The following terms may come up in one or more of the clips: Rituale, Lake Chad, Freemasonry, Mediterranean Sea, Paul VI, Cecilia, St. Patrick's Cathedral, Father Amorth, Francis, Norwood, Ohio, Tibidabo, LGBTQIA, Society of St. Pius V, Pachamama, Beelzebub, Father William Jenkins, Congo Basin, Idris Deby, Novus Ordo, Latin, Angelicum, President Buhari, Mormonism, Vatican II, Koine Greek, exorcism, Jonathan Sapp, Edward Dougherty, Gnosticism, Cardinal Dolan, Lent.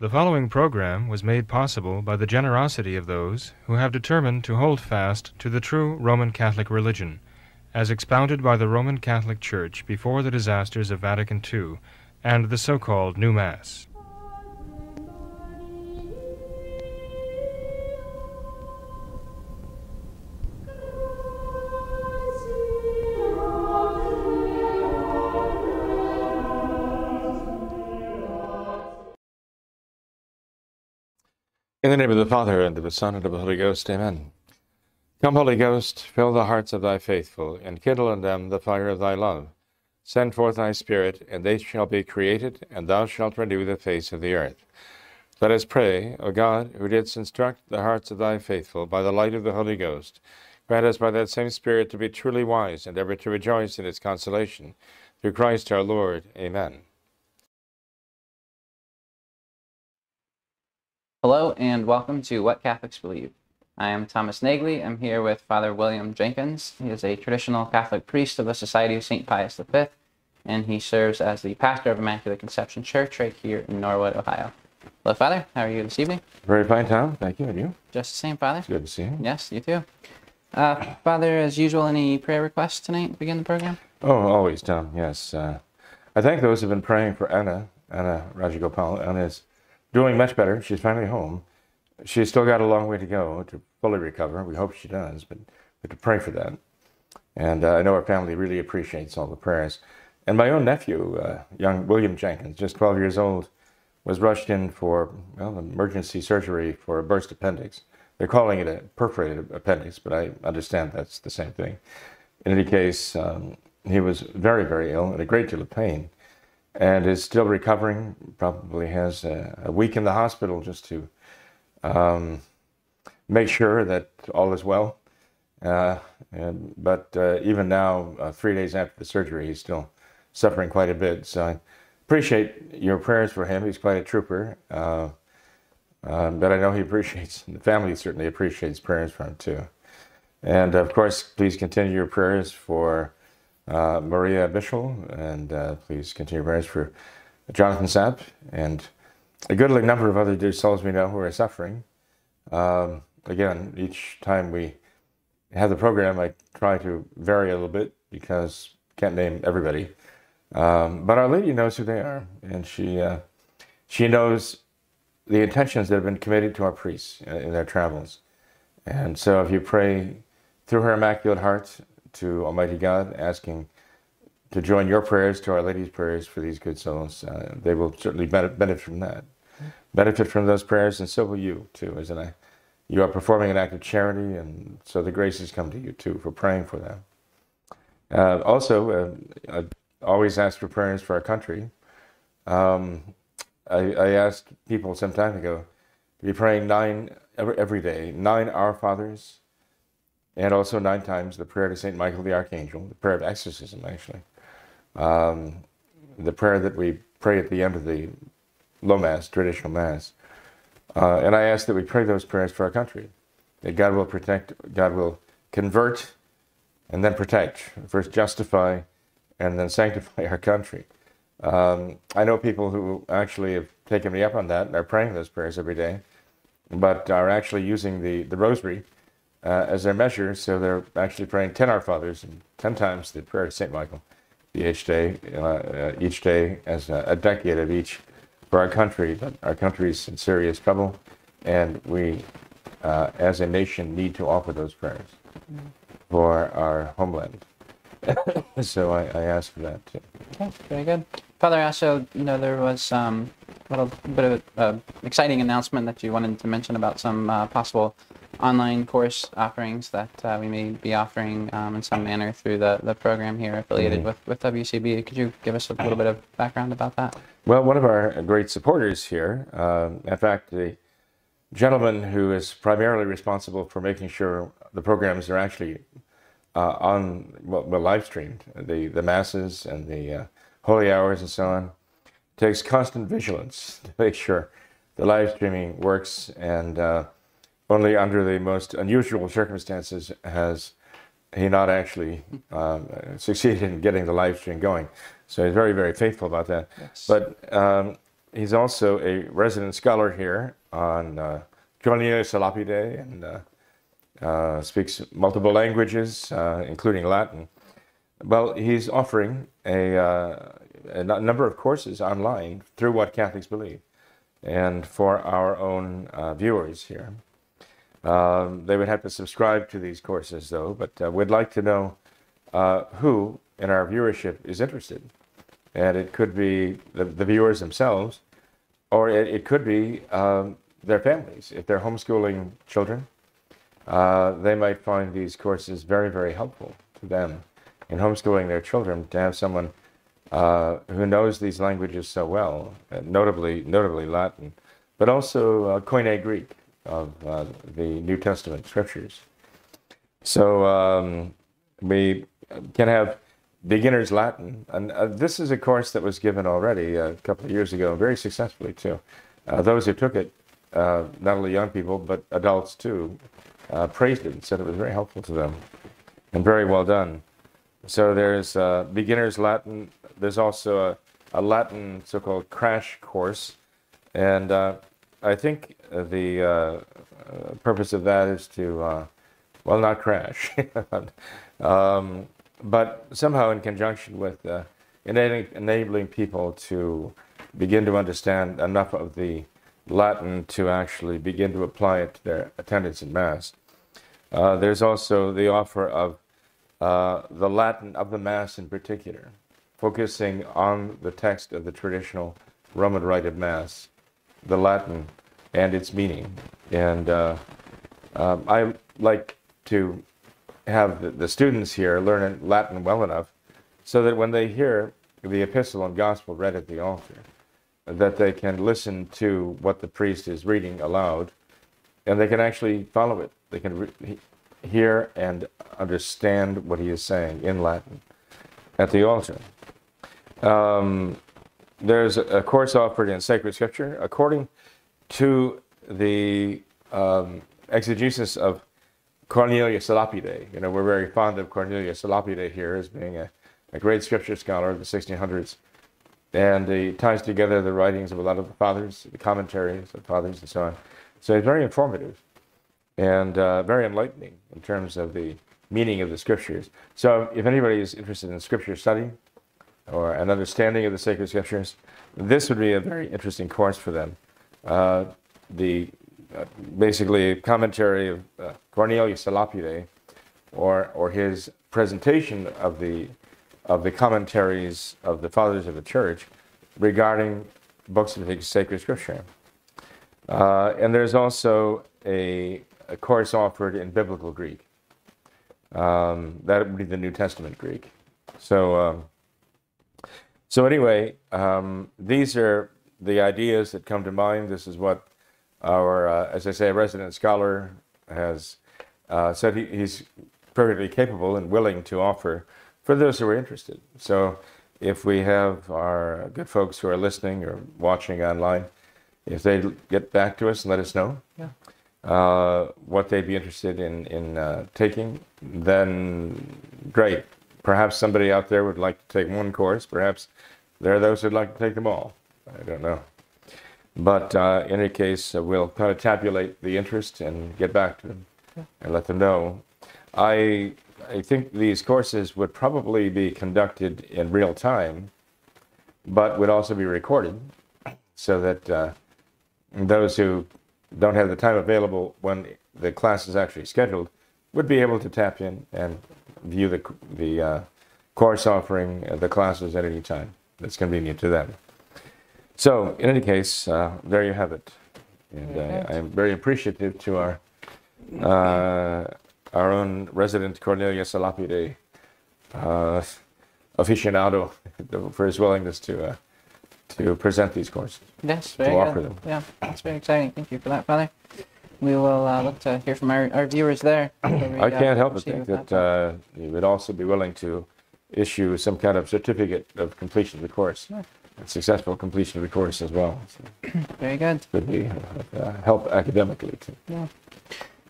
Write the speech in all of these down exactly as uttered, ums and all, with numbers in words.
The following program was made possible by the generosity of those who have determined to hold fast to the true Roman Catholic religion, as expounded by the Roman Catholic Church before the disasters of Vatican Two and the so-called New Mass. In the name of the Father, and of the Son, and of the Holy Ghost, amen. Come, Holy Ghost, fill the hearts of thy faithful, and kindle in them the fire of thy love. Send forth thy Spirit, and they shall be created, and thou shalt renew the face of the earth. Let us pray, O God, who didst instruct the hearts of thy faithful by the light of the Holy Ghost, grant us by that same Spirit to be truly wise, and ever to rejoice in its consolation. Through Christ our Lord, amen. Hello and welcome to What Catholics Believe. I am Thomas Nagley. I'm here with Father William Jenkins. He is a traditional Catholic priest of the Society of Saint Pius V, and he serves as the pastor of Immaculate Conception Church right here in Norwood, Ohio. Hello, Father. How are you this evening? Very fine, Tom. Thank you. And you? Just the same, Father. It's good to see you. Yes, you too. Uh, Father, as usual, any prayer requests tonight to begin the program? Oh, always, Tom. Yes. Uh, I thank those who have been praying for Anna, Anna Rajagopal. Anna is doing much better. She's finally home. She's still got a long way to go to fully recover. We hope she does, but we have to pray for that. And uh, I know her family really appreciates all the prayers. And my own nephew, uh, young William Jenkins, just twelve years old, was rushed in for well, emergency surgery for a burst appendix. They're calling it a perforated appendix, but I understand that's the same thing. In any case, um, he was very, very ill and a great deal of pain, and is still recovering, probably has a, a week in the hospital just to um, make sure that all is well. Uh, and, but uh, even now, uh, three days after the surgery, he's still suffering quite a bit. So I appreciate your prayers for him. He's quite a trooper. Uh, uh, but I know he appreciates, and the family certainly appreciates prayers for him too. And of course, please continue your prayers for Uh, Maria Bischel, and uh, please continue prayers for Jonathan Sapp and a goodly number of other dear souls we know who are suffering. Um, again, each time we have the program, I try to vary a little bit because I can't name everybody. Um, but Our Lady knows who they are, and she uh, she knows the intentions that have been committed to our priests in their travels. And so, if you pray through her Immaculate Heart to Almighty God, asking to join your prayers to Our Lady's prayers for these good souls, Uh, they will certainly benefit from that. Benefit from those prayers, and so will you too, isn't it? You are performing an act of charity, and so the graces come to you too for praying for them. Uh, also, uh, I always ask for prayers for our country. Um, I, I asked people some time ago to be praying nine every, every day, nine Our Fathers, and also nine times the prayer to Saint Michael the Archangel, the prayer of exorcism, actually. Um, the prayer that we pray at the end of the low mass, traditional mass. Uh, and I ask that we pray those prayers for our country, that God will protect, God will convert, and then protect. First justify, and then sanctify our country. Um, I know people who actually have taken me up on that and are praying those prayers every day, but are actually using the, the rosary Uh, as their measure, so they're actually praying ten Our Fathers and ten times the prayer to Saint Michael each day, uh, uh, each day as a, a decade of each for our country. But our country's in serious trouble, and we, uh, as a nation, need to offer those prayers for our homeland. So I, I ask for that too. Okay, very good, Father. Also, you know, there was um, a little bit of an uh, exciting announcement that you wanted to mention about some uh, possible online course offerings that uh, we may be offering um, in some manner through the, the program here affiliated mm-hmm. with, with W C B. Could you give us a little bit of background about that? Well, one of our great supporters here, uh, in fact, the gentleman who is primarily responsible for making sure the programs are actually uh, on, well, well, live streamed, the, the masses and the uh, holy hours and so on, takes constant vigilance to make sure the live streaming works, and uh, only under the most unusual circumstances has he not actually um, succeeded in getting the live stream going. So he's very, very faithful about that. Yes. But um, He's also a resident scholar here on uh, Cornelius a Lapide, and uh, uh, speaks multiple languages, uh, including Latin. Well, he's offering a, uh, a number of courses online through What Catholics Believe, and for our own uh, viewers here. Um, they would have to subscribe to these courses, though, but uh, we'd like to know uh, who in our viewership is interested. And it could be the, the viewers themselves, or it, it could be um, their families. If they're homeschooling children, uh, they might find these courses very, very helpful to them in homeschooling their children, to have someone uh, who knows these languages so well, notably notably Latin, but also uh, Koine Greek of uh, the New Testament scriptures. So um, we can have Beginner's Latin, and uh, this is a course that was given already a couple of years ago, very successfully too. Uh, those who took it, uh, not only young people, but adults too, uh, praised it and said it was very helpful to them and very well done. So there's uh, Beginner's Latin. There's also a, a Latin so-called crash course, and uh, I think the uh, uh, purpose of that is to, uh, well, not crash, um, but somehow in conjunction with uh, enabling, enabling people to begin to understand enough of the Latin to actually begin to apply it to their attendance in Mass. Uh, there's also the offer of Uh, the Latin of the Mass in particular, focusing on the text of the traditional Roman Rite of Mass, the Latin and its meaning. And uh, uh, I like to have the, the students here learn Latin well enough so that when they hear the epistle and gospel read at the altar, that they can listen to what the priest is reading aloud, and they can actually follow it. They can re hear and understand what he is saying in Latin at the altar. Um, there's a course offered in Sacred Scripture according to the um, exegesis of Cornelius a Lapide. You know, we're very fond of Cornelius a Lapide here as being a, a great scripture scholar of the sixteen hundreds. And he ties together the writings of a lot of the fathers, the commentaries of fathers and so on. So it's very informative and uh, very enlightening in terms of the meaning of the scriptures. So if anybody is interested in scripture study or an understanding of the sacred scriptures, this would be a very interesting course for them. Uh, the uh, basically commentary of uh, Cornelius a Lapide, or or his presentation of the of the commentaries of the fathers of the church regarding books of the sacred scripture. Uh, and there's also a, a course offered in Biblical Greek. Um, that would be the New Testament Greek. So, um, so anyway, um, these are the ideas that come to mind. This is what our, uh, as I say, resident scholar has uh, said he, he's perfectly capable and willing to offer for those who are interested. So if we have our good folks who are listening or watching online, if they get back to us and let us know yeah. uh, what they'd be interested in, in uh, taking, then great. Perhaps somebody out there would like to take one course. Perhaps there are those who'd like to take them all. I don't know. But uh, in any case, uh, we'll kind of tabulate the interest and get back to them yeah. and let them know. I, I think these courses would probably be conducted in real time, but would also be recorded so that uh, those who don't have the time available when the class is actually scheduled would be able to tap in and view the, the uh, course offering, uh, the classes at any time that's convenient to them. So in any case, uh, there you have it. And uh, I'm very appreciative to our, uh, our own resident Cornelius a Lapide uh, aficionado for his willingness to uh, to present these courses. Yes, very to offer them. Yeah, that's very exciting. Thank you for that, Father. We will uh, look to hear from our, our viewers there. We, I can't uh, help but think that, that uh, you would also be willing to issue some kind of certificate of completion of the course, sure. and successful completion of the course as well. So very good. Could be uh, help academically too. Yeah.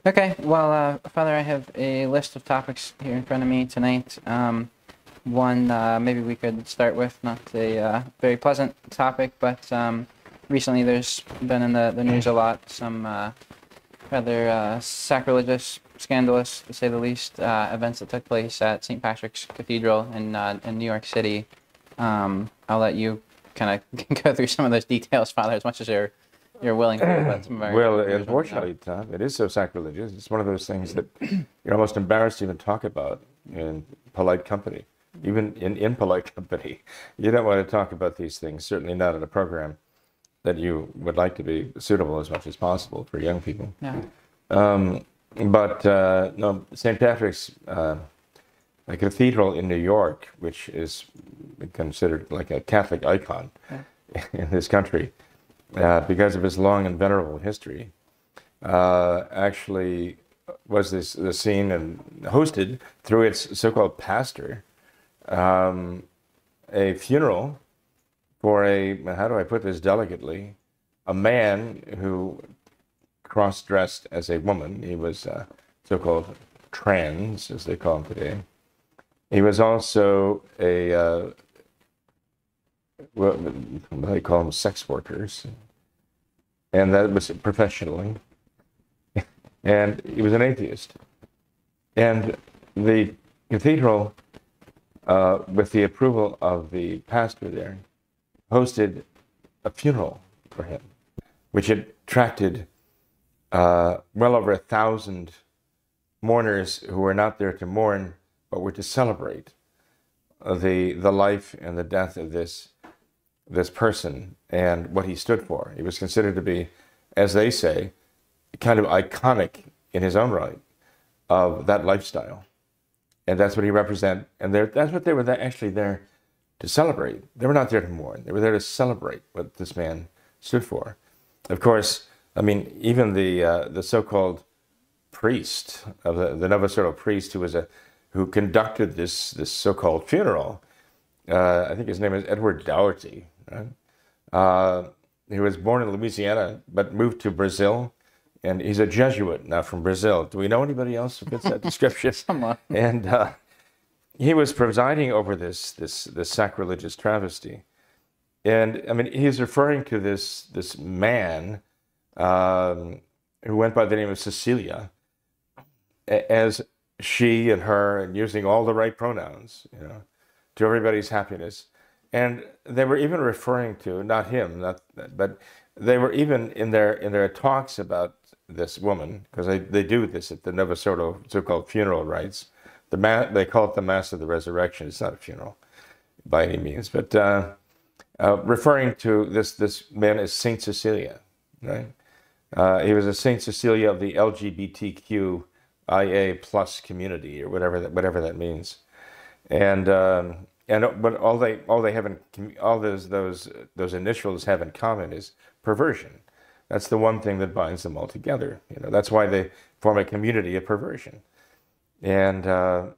Okay. Well, uh, Father, I have a list of topics here in front of me tonight. Um, One uh, maybe we could start with, not a uh, very pleasant topic, but um, recently there's been in the, the news a lot some uh, rather uh, sacrilegious, scandalous, to say the least, uh, events that took place at Saint Patrick's Cathedral in, uh, in New York City. Um, I'll let you kind of go through some of those details, Father, as much as you're, you're willing to. About some of our well, unfortunately, Tom, it is so sacrilegious. It's one of those things that you're almost embarrassed to even talk about in polite company, even in impolite company. You don't want to talk about these things, certainly not in a program that you would like to be suitable as much as possible for young people. Yeah. Um, but uh, no, Saint Patrick's uh, a cathedral in New York, which is considered like a Catholic icon yeah. in this country, uh, because of its long and venerable history, uh, actually was this the scene and hosted through its so-called pastor um, a funeral for a, how do I put this delicately, a man who cross-dressed as a woman. He was uh, so-called trans, as they call him today. He was also a, uh, what they call them, sex workers, and that was professionally. And he was an atheist. And the cathedral, uh, with the approval of the pastor there, hosted a funeral for him, which attracted uh, well over a thousand mourners who were not there to mourn, but were to celebrate the the life and the death of this this person and what he stood for. He was considered to be, as they say, kind of iconic in his own right of that lifestyle, and that's what he represented. And that's what they were actually there to celebrate. They were not there to mourn. They were there to celebrate what this man stood for. Of course, I mean, even the uh, the so-called priest of the, the Novoselic priest who was a who conducted this this so-called funeral. Uh, I think his name is Edward Dougherty. Right? Uh, he was born in Louisiana but moved to Brazil, and he's a Jesuit now from Brazil. Do we know anybody else who fits that description? Someone. And. Uh, He was presiding over this, this this sacrilegious travesty, and I mean he's referring to this this man um, who went by the name of Cecilia, as she and her, and using all the right pronouns, you know, to everybody's happiness. And they were even referring to not him, not but they were even in their in their talks about this woman, because they they do this at the Novoselic so-called funeral rites. The ma they call it the Mass of the Resurrection. It's not a funeral by any means, but uh, uh, referring to this this man as Saint Cecilia, right? Uh, he was a Saint Cecilia of the L G B T Q I A plus community, or whatever that whatever that means. And um, and but all they all they have in all those those those initials have in common is perversion. That's the one thing that binds them all together. You know, that's why they form a community of perversion. And uh,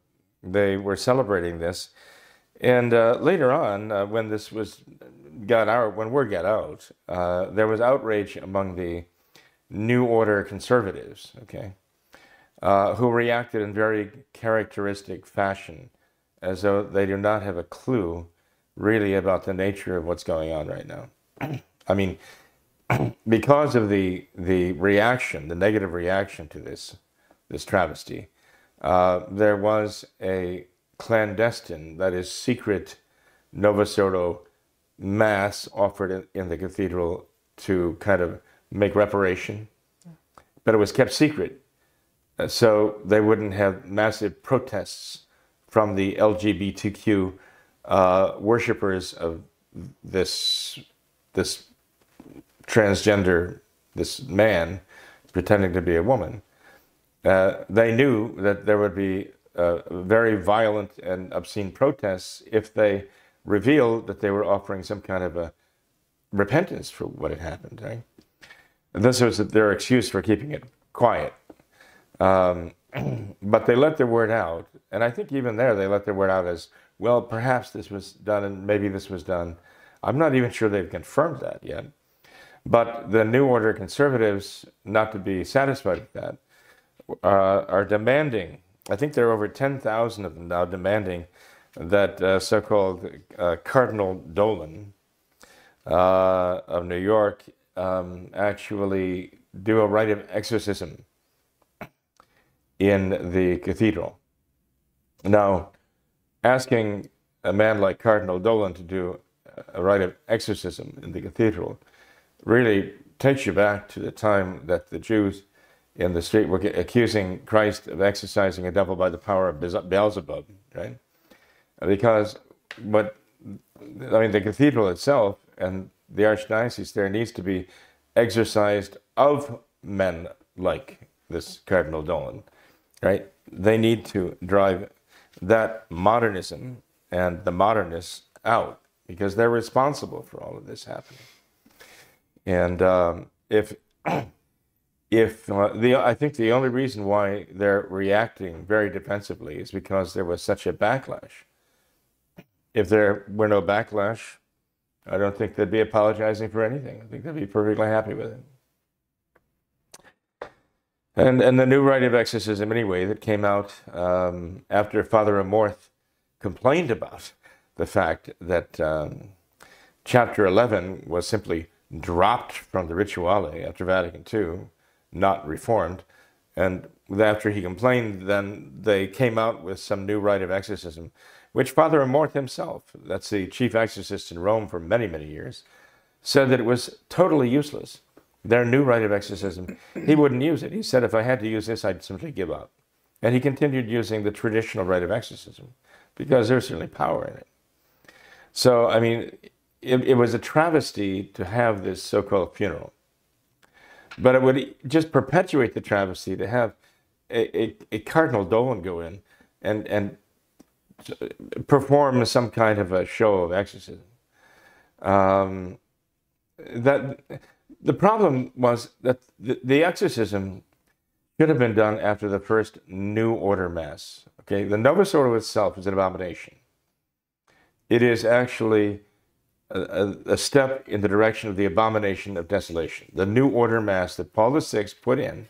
they were celebrating this, and uh, later on, uh, when this was got out, when word got out, uh, there was outrage among the New Order conservatives, okay, uh, who reacted in very characteristic fashion, as though they do not have a clue, really, about the nature of what's going on right now. I mean, because of the the reaction, the negative reaction to this this travesty. Uh, there was a clandestine, that is, secret Novoselic mass offered in, in the cathedral to kind of make reparation, yeah. But it was kept secret, uh, so they wouldn't have massive protests from the L G B T Q uh, worshippers of this this transgender, this man pretending to be a woman. Uh, they knew that there would be uh, very violent and obscene protests if they revealed that they were offering some kind of a repentance for what had happened. Right? This was their excuse for keeping it quiet. Um, but they let their word out, and I think even there they let their word out as, well, perhaps this was done and maybe this was done. I'm not even sure they've confirmed that yet. But the New Order conservatives, not to be satisfied with that, Uh, are demanding, I think there are over ten thousand of them now demanding that uh, so-called uh, Cardinal Dolan uh, of New York um, actually do a rite of exorcism in the cathedral. Now, asking a man like Cardinal Dolan to do a rite of exorcism in the cathedral really takes you back to the time that the Jews in the street were accusing Christ of exercising a devil by the power of Beelzebub, right? Because what, I mean, the cathedral itself and the archdiocese there needs to be exorcised of men like this Cardinal Dolan, right? They need to drive that modernism and the modernists out because they're responsible for all of this happening. And um, if, if uh, the, I think the only reason why they're reacting very defensively is because there was such a backlash. If there were no backlash, I don't think they'd be apologizing for anything. I think they'd be perfectly happy with it. And, and the new rite of exorcism, anyway, that came out um, after Father Amorth complained about the fact that um, Chapter eleven was simply dropped from the Rituale after Vatican Two, not reformed. And after he complained, then they came out with some new rite of exorcism, which Father Amorth himself, that's the chief exorcist in Rome for many, many years, said that it was totally useless. Their new rite of exorcism, he wouldn't use it. He said, if I had to use this, I'd simply give up. And he continued using the traditional rite of exorcism because there's certainly power in it. So, I mean, it, it was a travesty to have this so-called funeral. But it would just perpetuate the travesty to have a, a, a Cardinal Dolan go in and, and perform some kind of a show of exorcism. Um, that... The problem was that the, the exorcism should have been done after the first New Order Mass. Okay, the Novus Ordo itself is an abomination. It is actually a, a, a step in the direction of the abomination of desolation. The New Order Mass that Paul the Sixth put in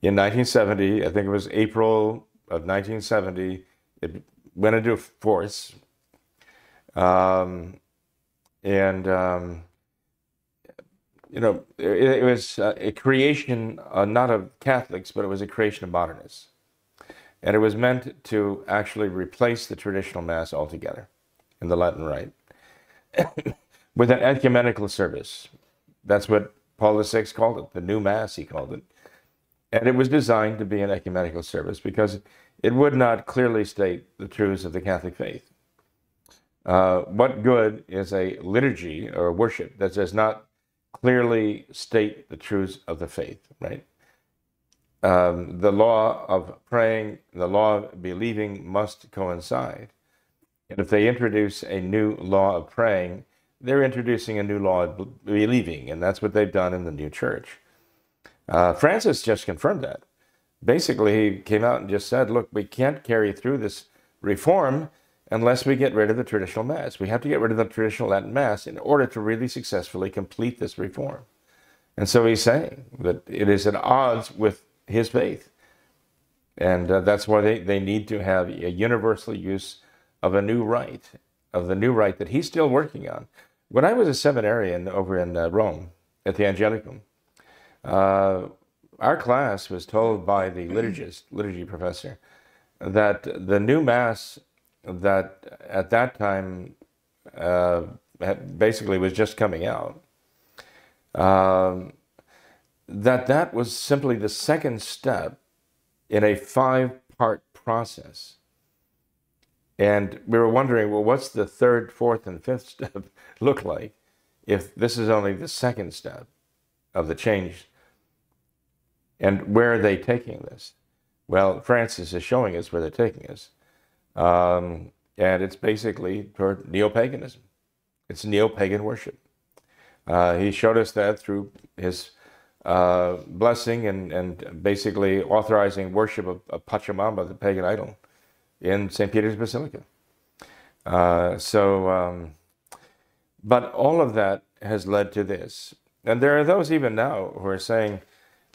in nineteen seventy, I think it was April of nineteen seventy, it went into force. Um, and... Um, You know, it, it was a creation, uh, not of Catholics, but it was a creation of modernists. And it was meant to actually replace the traditional Mass altogether in the Latin Rite with an ecumenical service. That's what Paul the Sixth called it, the New Mass, he called it. And it was designed to be an ecumenical service because it would not clearly state the truths of the Catholic faith. Uh, what good is a liturgy or worship that does not clearly state the truths of the faith, right? Um, the law of praying, the law of believing must coincide. And if they introduce a new law of praying, they're introducing a new law of believing, and that's what they've done in the new church. Uh, Francis just confirmed that. Basically, he came out and just said, look, we can't carry through this reform unless we get rid of the traditional Mass. We have to get rid of the traditional Latin Mass in order to really successfully complete this reform. And so he's saying that it is at odds with his faith. And uh, that's why they, they need to have a universal use of a new rite, of the new rite that he's still working on. When I was a seminarian over in uh, Rome at the Angelicum, uh, our class was told by the liturgist, liturgy professor, that the new Mass that at that time uh, had basically was just coming out, um, that that was simply the second step in a five-part process. And we were wondering, well, what's the third, fourth, and fifth step look like if this is only the second step of the change? And where are they taking this? Well, Francis is showing us where they're taking us. Um, and it's basically toward neo-paganism. It's neo-pagan worship. Uh, he showed us that through his uh, blessing and, and basically authorizing worship of, of Pachamama, the pagan idol, in Saint Peter's Basilica. Uh, so, um, but all of that has led to this. And there are those even now who are saying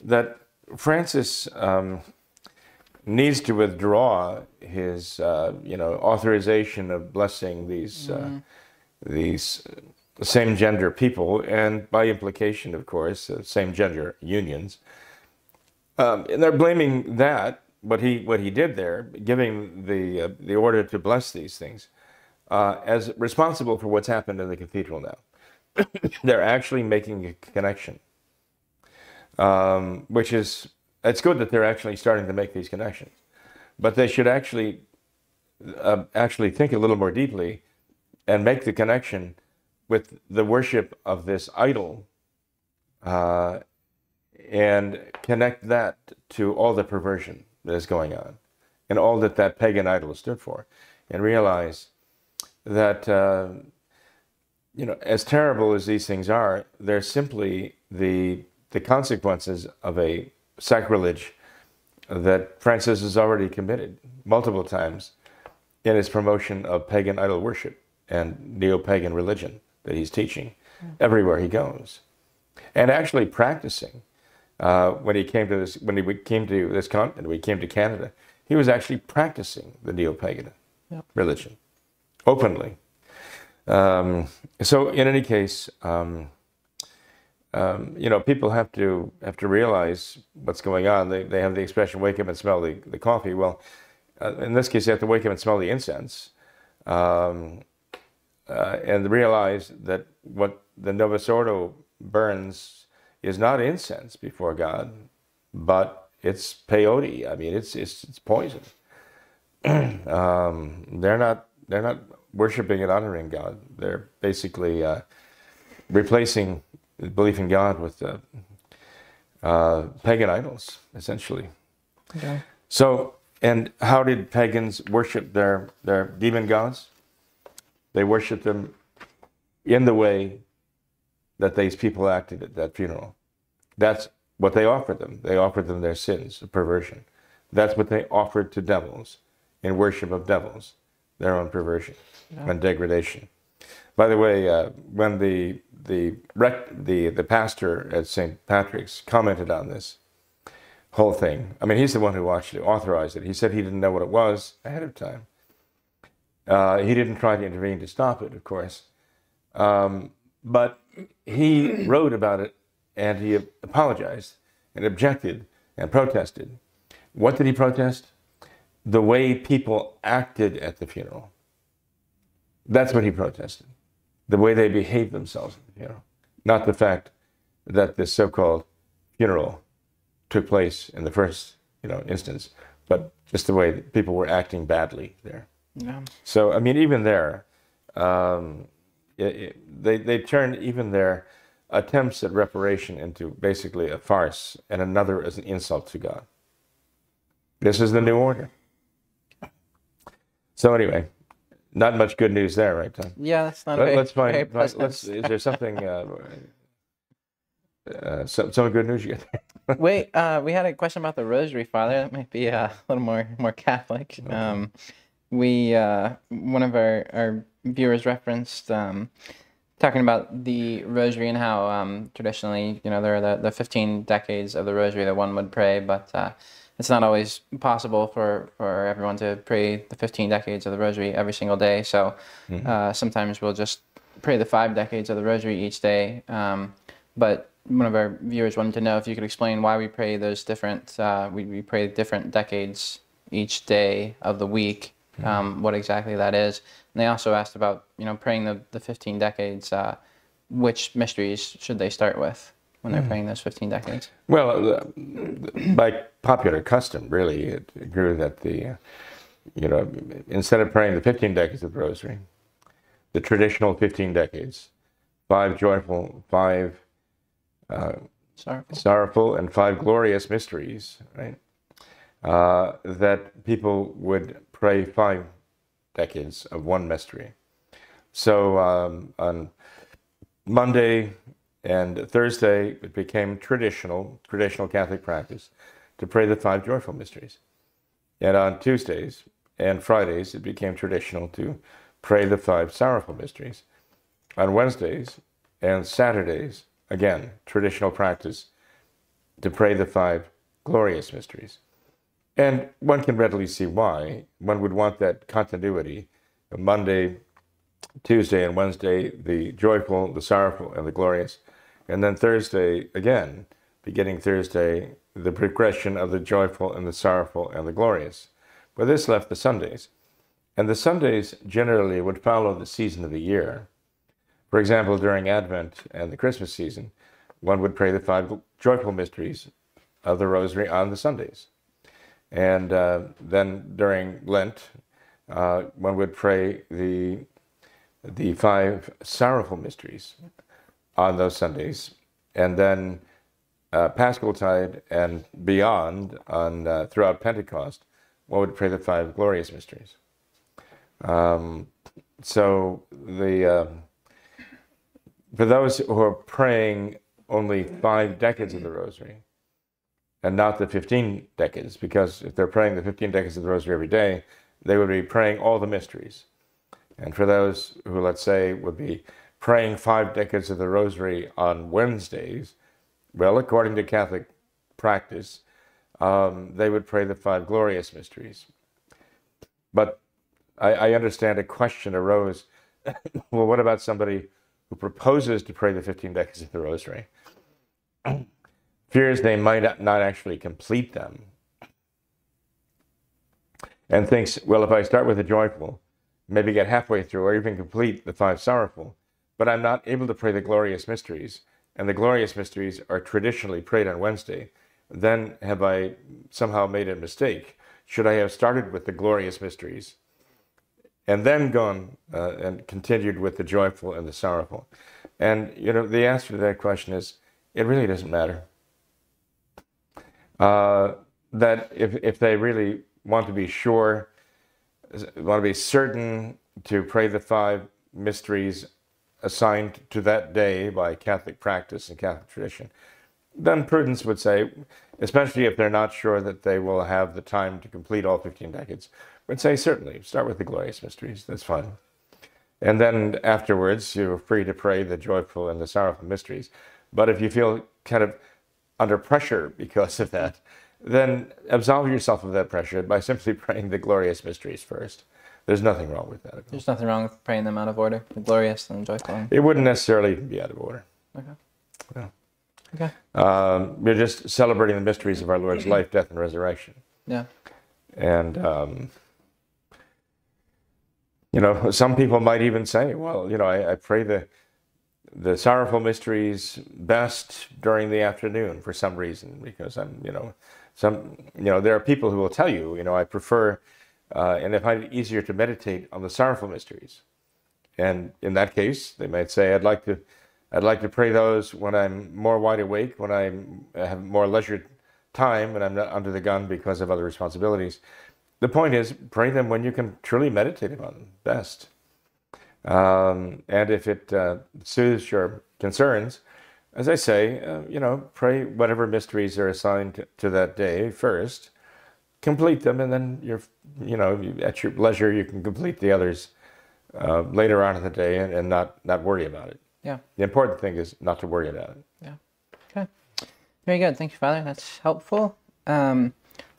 that Francis... Um, needs to withdraw his, uh, you know, authorization of blessing these, mm. uh, these same gender people, and by implication, of course, uh, same gender unions. Um, and they're blaming that, what he, what he did there, giving the, uh, the order to bless these things, uh, as responsible for what's happened in the cathedral now. They're actually making a connection, um, which is, it's good that they're actually starting to make these connections, but they should actually, uh, actually think a little more deeply and make the connection with the worship of this idol, uh, and connect that to all the perversion that is going on and all that that pagan idol stood for, and realize that, uh, you know, as terrible as these things are, they're simply the, the consequences of a sacrilege that Francis has already committed multiple times in his promotion of pagan idol worship and neo-pagan religion that he's teaching everywhere he goes, and actually practicing. Uh, when he came to this, when he came to this continent, when he came to Canada, he was actually practicing the neo-pagan yep. religion openly. Um, so, in any case, um, um, you know, people have to have to realize what's going on. They they have the expression "wake up and smell the, the coffee." Well, uh, in this case, they have to wake up and smell the incense, um, uh, and realize that what the Novus Ordo burns is not incense before God, but it's peyote. I mean, it's it's it's poison. um, they're not they're not worshiping and honoring God. They're basically uh, replacing belief in God with uh, uh, pagan idols, essentially. Okay. So, and how did pagans worship their their demon gods? They worshiped them in the way that these people acted at that funeral. That's what they offered them. They offered them their sins of perversion. That's what they offered to devils in worship of devils, their own perversion yeah. and degradation. By the way, uh, when the, the, the, the pastor at Saint Patrick's commented on this whole thing, I mean, he's the one who actually authorized it. He said he didn't know what it was ahead of time. Uh, he didn't try to intervene to stop it, of course. Um, but he wrote about it, and he apologized and objected and protested. What did he protest? The way people acted at the funeral. That's what he protested. The way they behaved themselves at the funeral. Not the fact that this so-called funeral took place in the first, you know, instance, but just the way that people were acting badly there. Yeah. So, I mean, even there, um, It, it, they, they turned even their attempts at reparation into basically a farce and another as an insult to God. This is the new order. So anyway, not much good news there, right, Tom? Yeah, that's not Let, very, let's find, very pleasant. Let's, is there something, uh, uh, some, some good news you got? Wait, uh, we had a question about the rosary, Father. That might be uh, a little more, more Catholic. Okay. Um, we, uh, one of our... our viewers referenced um, talking about the rosary and how um, traditionally, you know, there are the, the fifteen decades of the rosary that one would pray, but uh, it's not always possible for, for everyone to pray the fifteen decades of the rosary every single day. So mm-hmm. uh, sometimes we'll just pray the five decades of the rosary each day. Um, but one of our viewers wanted to know if you could explain why we pray those different, uh, we, we pray different decades each day of the week, mm-hmm. um, what exactly that is. And they also asked about, you know, praying the, the fifteen decades, uh, which mysteries should they start with when they're mm. praying those fifteen decades? Well, uh, by popular custom, really, it grew that the, uh, you know, instead of praying the fifteen decades of the rosary, the traditional fifteen decades, five joyful, five uh, sorrowful. sorrowful, and five glorious mysteries, right? Uh, that people would pray five decades of one mystery. So um, on Monday and Thursday, it became traditional, traditional Catholic practice to pray the five joyful mysteries. And on Tuesdays and Fridays, it became traditional to pray the five sorrowful mysteries. On Wednesdays and Saturdays, again, traditional practice to pray the five glorious mysteries. And one can readily see why. One would want that continuity of Monday, Tuesday and Wednesday, the joyful, the sorrowful, and the glorious. And then Thursday, again, beginning Thursday, the progression of the joyful and the sorrowful and the glorious. But this left the Sundays. And the Sundays generally would follow the season of the year. For example, during Advent and the Christmas season, one would pray the five joyful mysteries of the Rosary on the Sundays. And uh, then during Lent, uh, one would pray the the five sorrowful mysteries on those Sundays, and then uh, Paschaltide and beyond, on uh, throughout Pentecost, one would pray the five glorious mysteries. Um, so the uh, for those who are praying only five decades of the Rosary, and not the fifteen decades, because if they're praying the fifteen decades of the Rosary every day, they would be praying all the mysteries. And for those who, let's say, would be praying five decades of the Rosary on Wednesdays, well, according to Catholic practice, um, they would pray the five glorious mysteries. But I, I understand a question arose, well, what about somebody who proposes to pray the fifteen decades of the Rosary? Fears they might not actually complete them. And thinks, well, if I start with the joyful, maybe get halfway through or even complete the five sorrowful, but I'm not able to pray the glorious mysteries, and the glorious mysteries are traditionally prayed on Wednesday, then have I somehow made a mistake? Should I have started with the glorious mysteries and then gone uh, and continued with the joyful and the sorrowful? And, you know, the answer to that question is, it really doesn't matter. Uh, that if, if they really want to be sure, want to be certain to pray the five mysteries assigned to that day by Catholic practice and Catholic tradition, then prudence would say, especially if they're not sure that they will have the time to complete all fifteen decades, would say, certainly, start with the glorious mysteries, that's fine. And then afterwards, you're free to pray the joyful and the sorrowful mysteries. But if you feel kind of under pressure because of that, then absolve yourself of that pressure by simply praying the glorious mysteries first. There's nothing wrong with that. There's nothing wrong with praying them out of order, the glorious and joyful. It wouldn't necessarily be out of order. Okay. Yeah. Okay. Um, we're just celebrating the mysteries of our Lord's life, death, and resurrection. Yeah. And, um, you know, some people might even say, well, you know, I, I pray the, the sorrowful mysteries best during the afternoon for some reason, because I'm, you know, Some, you know, there are people who will tell you, you know, I prefer uh, and I find it easier to meditate on the sorrowful mysteries. And in that case, they might say, I'd like to, I'd like to pray those when I'm more wide awake, when I'm, I have more leisure time, and I'm not under the gun because of other responsibilities. The point is, pray them when you can truly meditate upon them best. Um, and if it uh, soothes your concerns, as I say, uh, you know, pray whatever mysteries are assigned to, to that day first, complete them, and then you're, you know, you, at your leisure, you can complete the others uh, later on in the day, and, and not not worry about it. Yeah. The important thing is not to worry about it. Yeah. Okay. Very good. Thank you, Father. That's helpful. Um,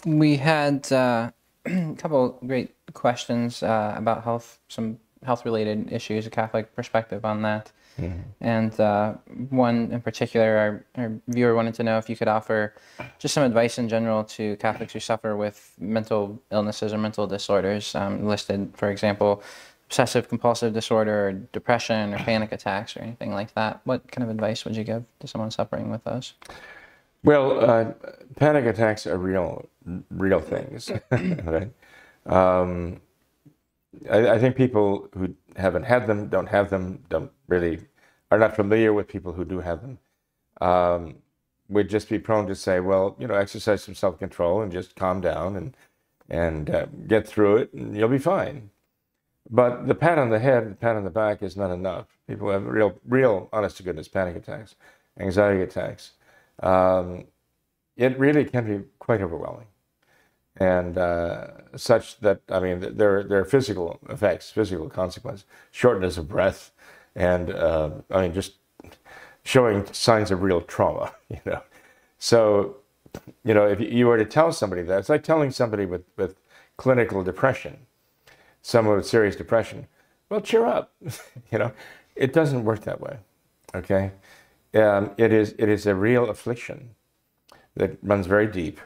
we had uh, a couple of great questions uh, about health, some health-related issues, a Catholic perspective on that. Mm-hmm. And uh, one in particular, our, our viewer wanted to know if you could offer just some advice in general to Catholics who suffer with mental illnesses or mental disorders, um, listed, for example, obsessive compulsive disorder, or depression, or panic attacks, or anything like that. What kind of advice would you give to someone suffering with those? Well, uh, panic attacks are real, real things, right? Um, I, I think people who haven't had them, don't have them, don't really, are not familiar with people who do have them, um, would just be prone to say, well, you know, exercise some self-control and just calm down and, and uh, get through it and you'll be fine. But the pat on the head, the pat on the back is not enough. People have real, real, honest to goodness, panic attacks, anxiety attacks. Um, it really can be quite overwhelming. And uh, such that, I mean, there, there are physical effects, physical consequences, shortness of breath, and, uh, I mean, just showing signs of real trauma, you know. So, you know, if you were to tell somebody that, it's like telling somebody with, with clinical depression, someone with serious depression, well, cheer up. You know, it doesn't work that way, okay? Um, it is it is a real affliction that runs very deep,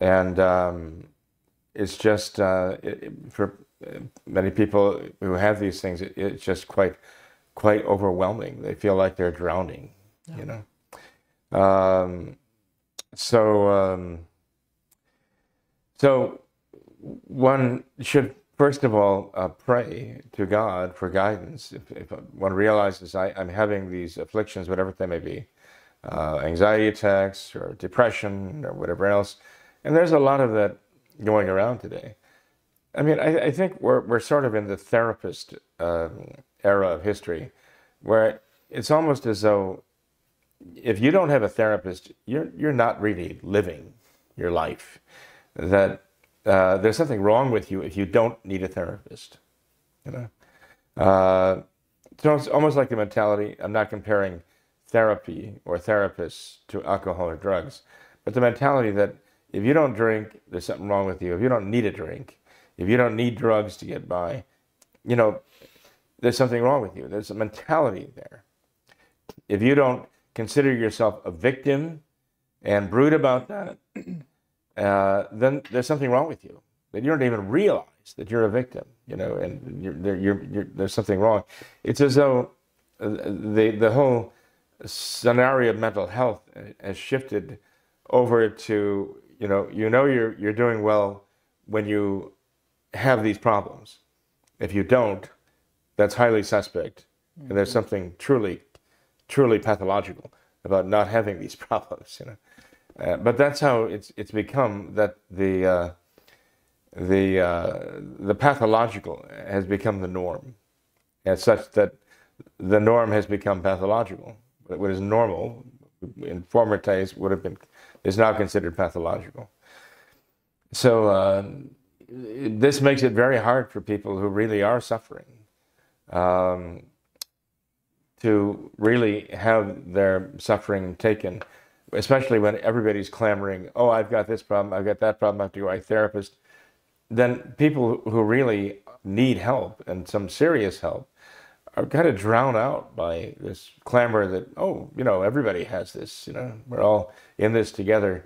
and um, it's just uh, it, for many people who have these things, it, it's just quite quite overwhelming. They feel like they're drowning, yeah. you know. Um, so um, so one should. First of all, uh, pray to God for guidance. If, if one realizes I, I'm having these afflictions, whatever they may be, uh, anxiety attacks or depression or whatever else, and there's a lot of that going around today. I mean, I, I think we're, we're sort of in the therapist um, era of history, where it's almost as though if you don't have a therapist, you're, you're not really living your life. That Uh, there's something wrong with you if you don't need a therapist, you know. Uh, so it's almost like the mentality. I'm not comparing therapy or therapists to alcohol or drugs, but the mentality that if you don't drink, there's something wrong with you. If you don't need a drink, if you don't need drugs to get by, you know, there's something wrong with you. There's a mentality there. If you don't consider yourself a victim and brood about that, Uh, then there's something wrong with you, that you don't even realize that you're a victim, you know, and you're, you're, you're, there's something wrong. It's as though the, the whole scenario of mental health has shifted over to, you know, you know you're, you're doing well when you have these problems. If you don't, that's highly suspect. Mm-hmm. And there's something truly, truly pathological about not having these problems, you know. Uh, but that's how it's it's become, that the uh, the uh, the pathological has become the norm, as such that the norm has become pathological. What is normal in former days would have been is now considered pathological. So uh, this makes it very hard for people who really are suffering um, to really have their suffering taken. Especially when everybody's clamoring, oh, I've got this problem, I've got that problem, I have to go to a therapist. Then people who really need help, and some serious help, are kind of drowned out by this clamor that, oh, you know, everybody has this, you know, we're all in this together.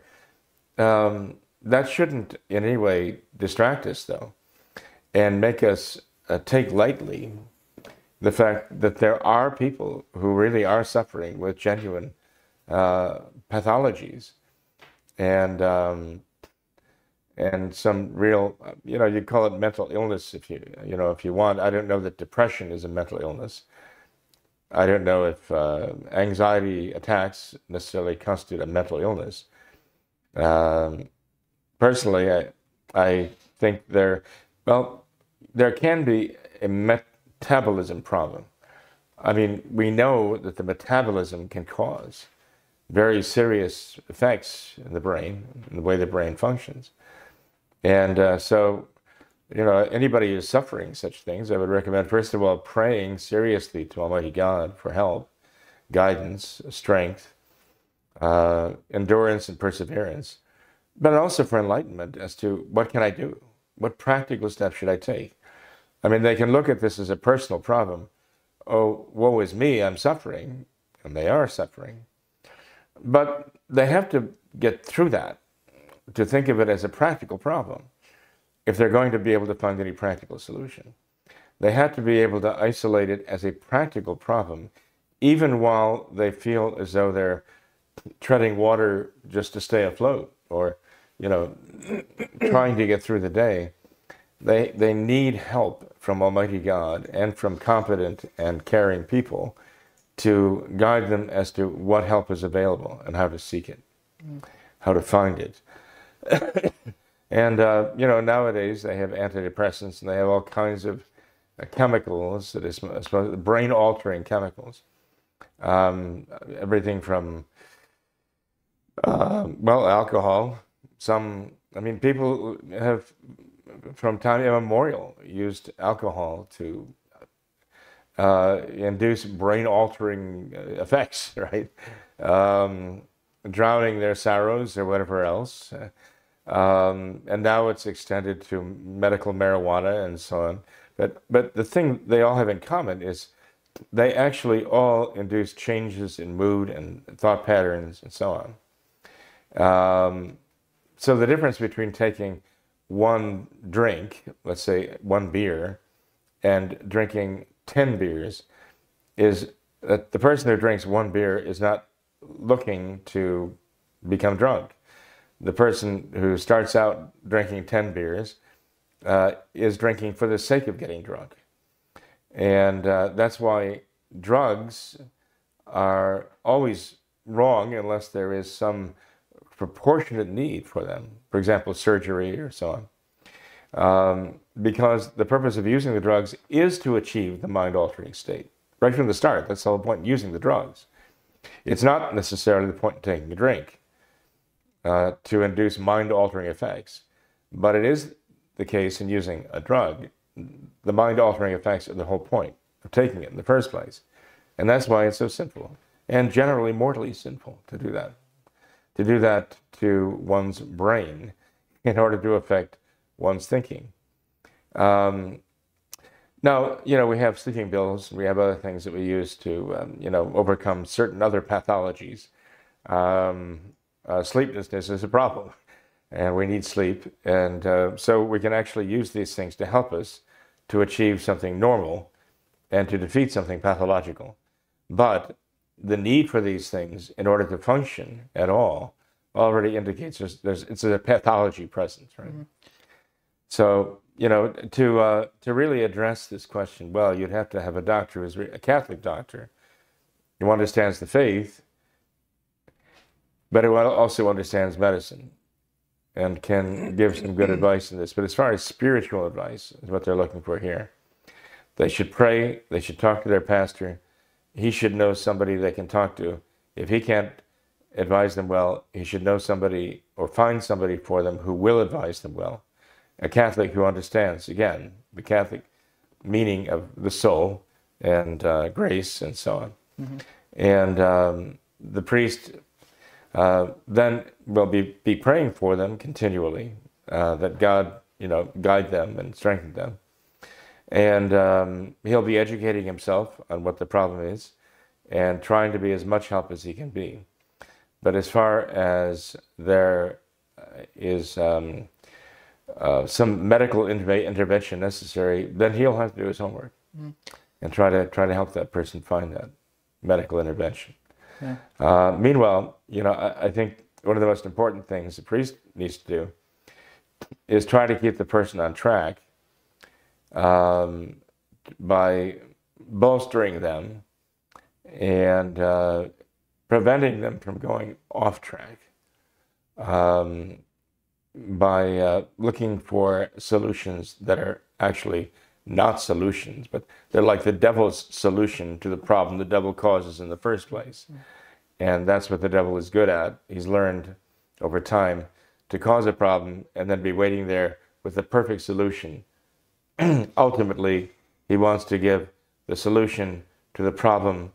Um, that shouldn't in any way distract us, though, and make us uh, take lightly the fact that there are people who really are suffering with genuine uh pathologies and um and some real, you know, you call it mental illness if you you know if you want. I don't know that depression is a mental illness. I don't know if uh anxiety attacks necessarily constitute a mental illness. Um personally, i i think there well there can be a metabolism problem. I mean, we know that the metabolism can cause very serious effects in the brain, in the way the brain functions. And uh, so, you know, anybody who's suffering such things, I would recommend, first of all, praying seriously to Almighty God for help, guidance, strength, uh, endurance and perseverance, but also for enlightenment as to what can I do? What practical steps should I take? I mean, they can look at this as a personal problem. Oh, woe is me, I'm suffering, and they are suffering. But they have to get through that to think of it as a practical problem if they're going to be able to find any practical solution. They have to be able to isolate it as a practical problem, even while they feel as though they're treading water just to stay afloat, or, you know, trying to get through the day. They, they need help from Almighty God and from competent and caring people to guide them as to what help is available and how to seek it, mm. how to find it. And, uh, you know, nowadays they have antidepressants and they have all kinds of uh, chemicals, that is brain-altering chemicals. Um, everything from, uh, well, alcohol. Some, I mean, people have from time immemorial used alcohol to Uh, induce brain-altering effects, right? Um, drowning their sorrows or whatever else. Um, and now it's extended to medical marijuana and so on. But, but the thing they all have in common is they actually all induce changes in mood and thought patterns and so on. Um, so the difference between taking one drink, let's say one beer, and drinking ten beers is that the person who drinks one beer is not looking to become drunk. The person who starts out drinking ten beers uh, is drinking for the sake of getting drunk. And uh, that's why drugs are always wrong unless there is some proportionate need for them. For example, surgery or so on. Um, because the purpose of using the drugs is to achieve the mind-altering state. Right from the start, that's the whole point in using the drugs. It's not necessarily the point in taking a drink uh, to induce mind-altering effects. But it is the case in using a drug. The mind-altering effects are the whole point of taking it in the first place. And that's why it's so sinful, and generally mortally sinful, to do that. To do that to one's brain in order to affect one's thinking. Um, now, you know, we have sleeping pills, we have other things that we use to, um, you know, overcome certain other pathologies. Um, uh, sleeplessness is a problem, and we need sleep. And uh, so we can actually use these things to help us to achieve something normal and to defeat something pathological. But the need for these things in order to function at all already indicates there's, there's it's a pathology present, right? Mm-hmm. So, you know, to uh, to really address this question, well, you'd have to have a doctor who's a Catholic doctor who understands the faith, but who also understands medicine and can give some good advice in this. But as far as spiritual advice is what they're looking for here, they should pray, they should talk to their pastor. He should know somebody they can talk to. If he can't advise them well, he should know somebody or find somebody for them who will advise them well. A Catholic who understands, again, the Catholic meaning of the soul and uh, grace and so on. Mm-hmm. And um, the priest uh, then will be, be praying for them continually, uh, that God, you know, guide them and strengthen them. And um, he'll be educating himself on what the problem is and trying to be as much help as he can be. But as far as there is um, uh, some medical interve intervention necessary, then he'll have to do his homework mm. and try to try to help that person find that medical intervention. Yeah. Uh, meanwhile, you know, I, I think one of the most important things the priest needs to do is try to keep the person on track Um, by bolstering them and uh, preventing them from going off track um, by uh, looking for solutions that are actually not solutions, but they're like the devil's solution to the problem the devil causes in the first place. And that's what the devil is good at. He's learned over time to cause a problem and then be waiting there with the perfect solution. Ultimately, he wants to give the solution to the problem,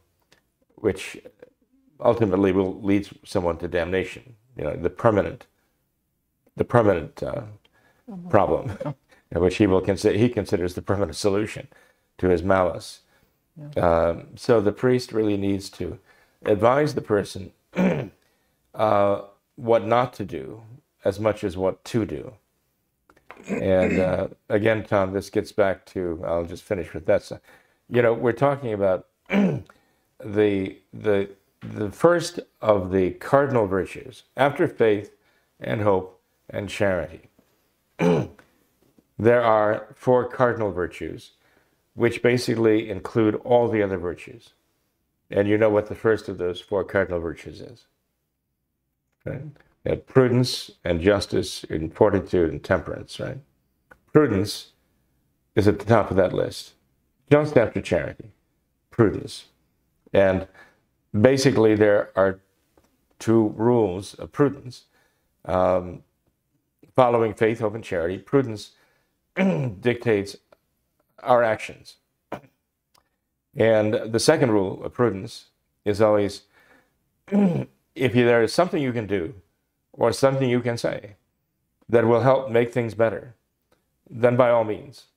which ultimately will lead someone to damnation. You know, the permanent, the permanent uh, problem, which he will consider he considers the permanent solution to his malice. Yeah. Um, so the priest really needs to advise the person uh, what not to do as much as what to do. And uh, again, Tom, this gets back to, I'll just finish with that. So, you know, we're talking about the, the, the first of the cardinal virtues, after faith and hope and charity. There are four cardinal virtues, which basically include all the other virtues. And you know what the first of those four cardinal virtues is. Right? At prudence and justice and fortitude and temperance, right? Prudence is at the top of that list, just after charity, prudence. And basically there are two rules of prudence. Um, following faith, hope, and charity, prudence dictates our actions. And the second rule of prudence is always, if there is something you can do, or something you can say that will help make things better, then by all means.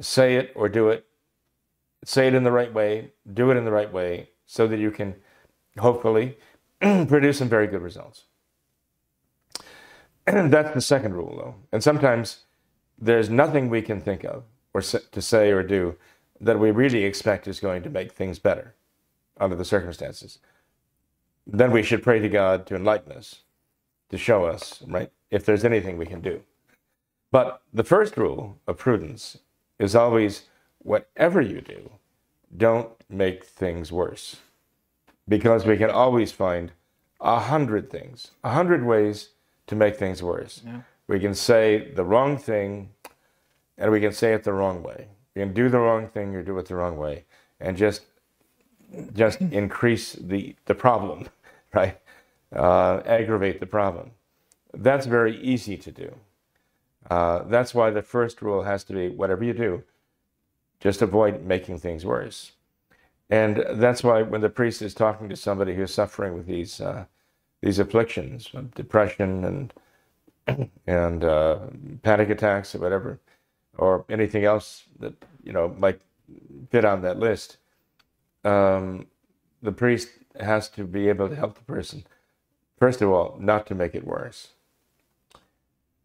say it or do it. Say it in the right way, do it in the right way, so that you can hopefully produce some very good results. That's the second rule, though. And sometimes there's nothing we can think of or to say or do that we really expect is going to make things better under the circumstances. Then we should pray to God to enlighten us, to show us, right, if there's anything we can do. But the first rule of prudence is always, whatever you do, don't make things worse, because we can always find a hundred things, a hundred ways to make things worse. Yeah. We can say the wrong thing, and we can say it the wrong way. We can do the wrong thing or do it the wrong way, and just just increase the the problem, right? Uh, aggravate the problem. That's very easy to do. Uh, that's why the first rule has to be, whatever you do, just avoid making things worse. And that's why when the priest is talking to somebody who's suffering with these uh, these afflictions, depression and and uh, panic attacks or whatever, or anything else that, you know, might fit on that list, um, the priest has to be able to help the person, first of all, not to make it worse,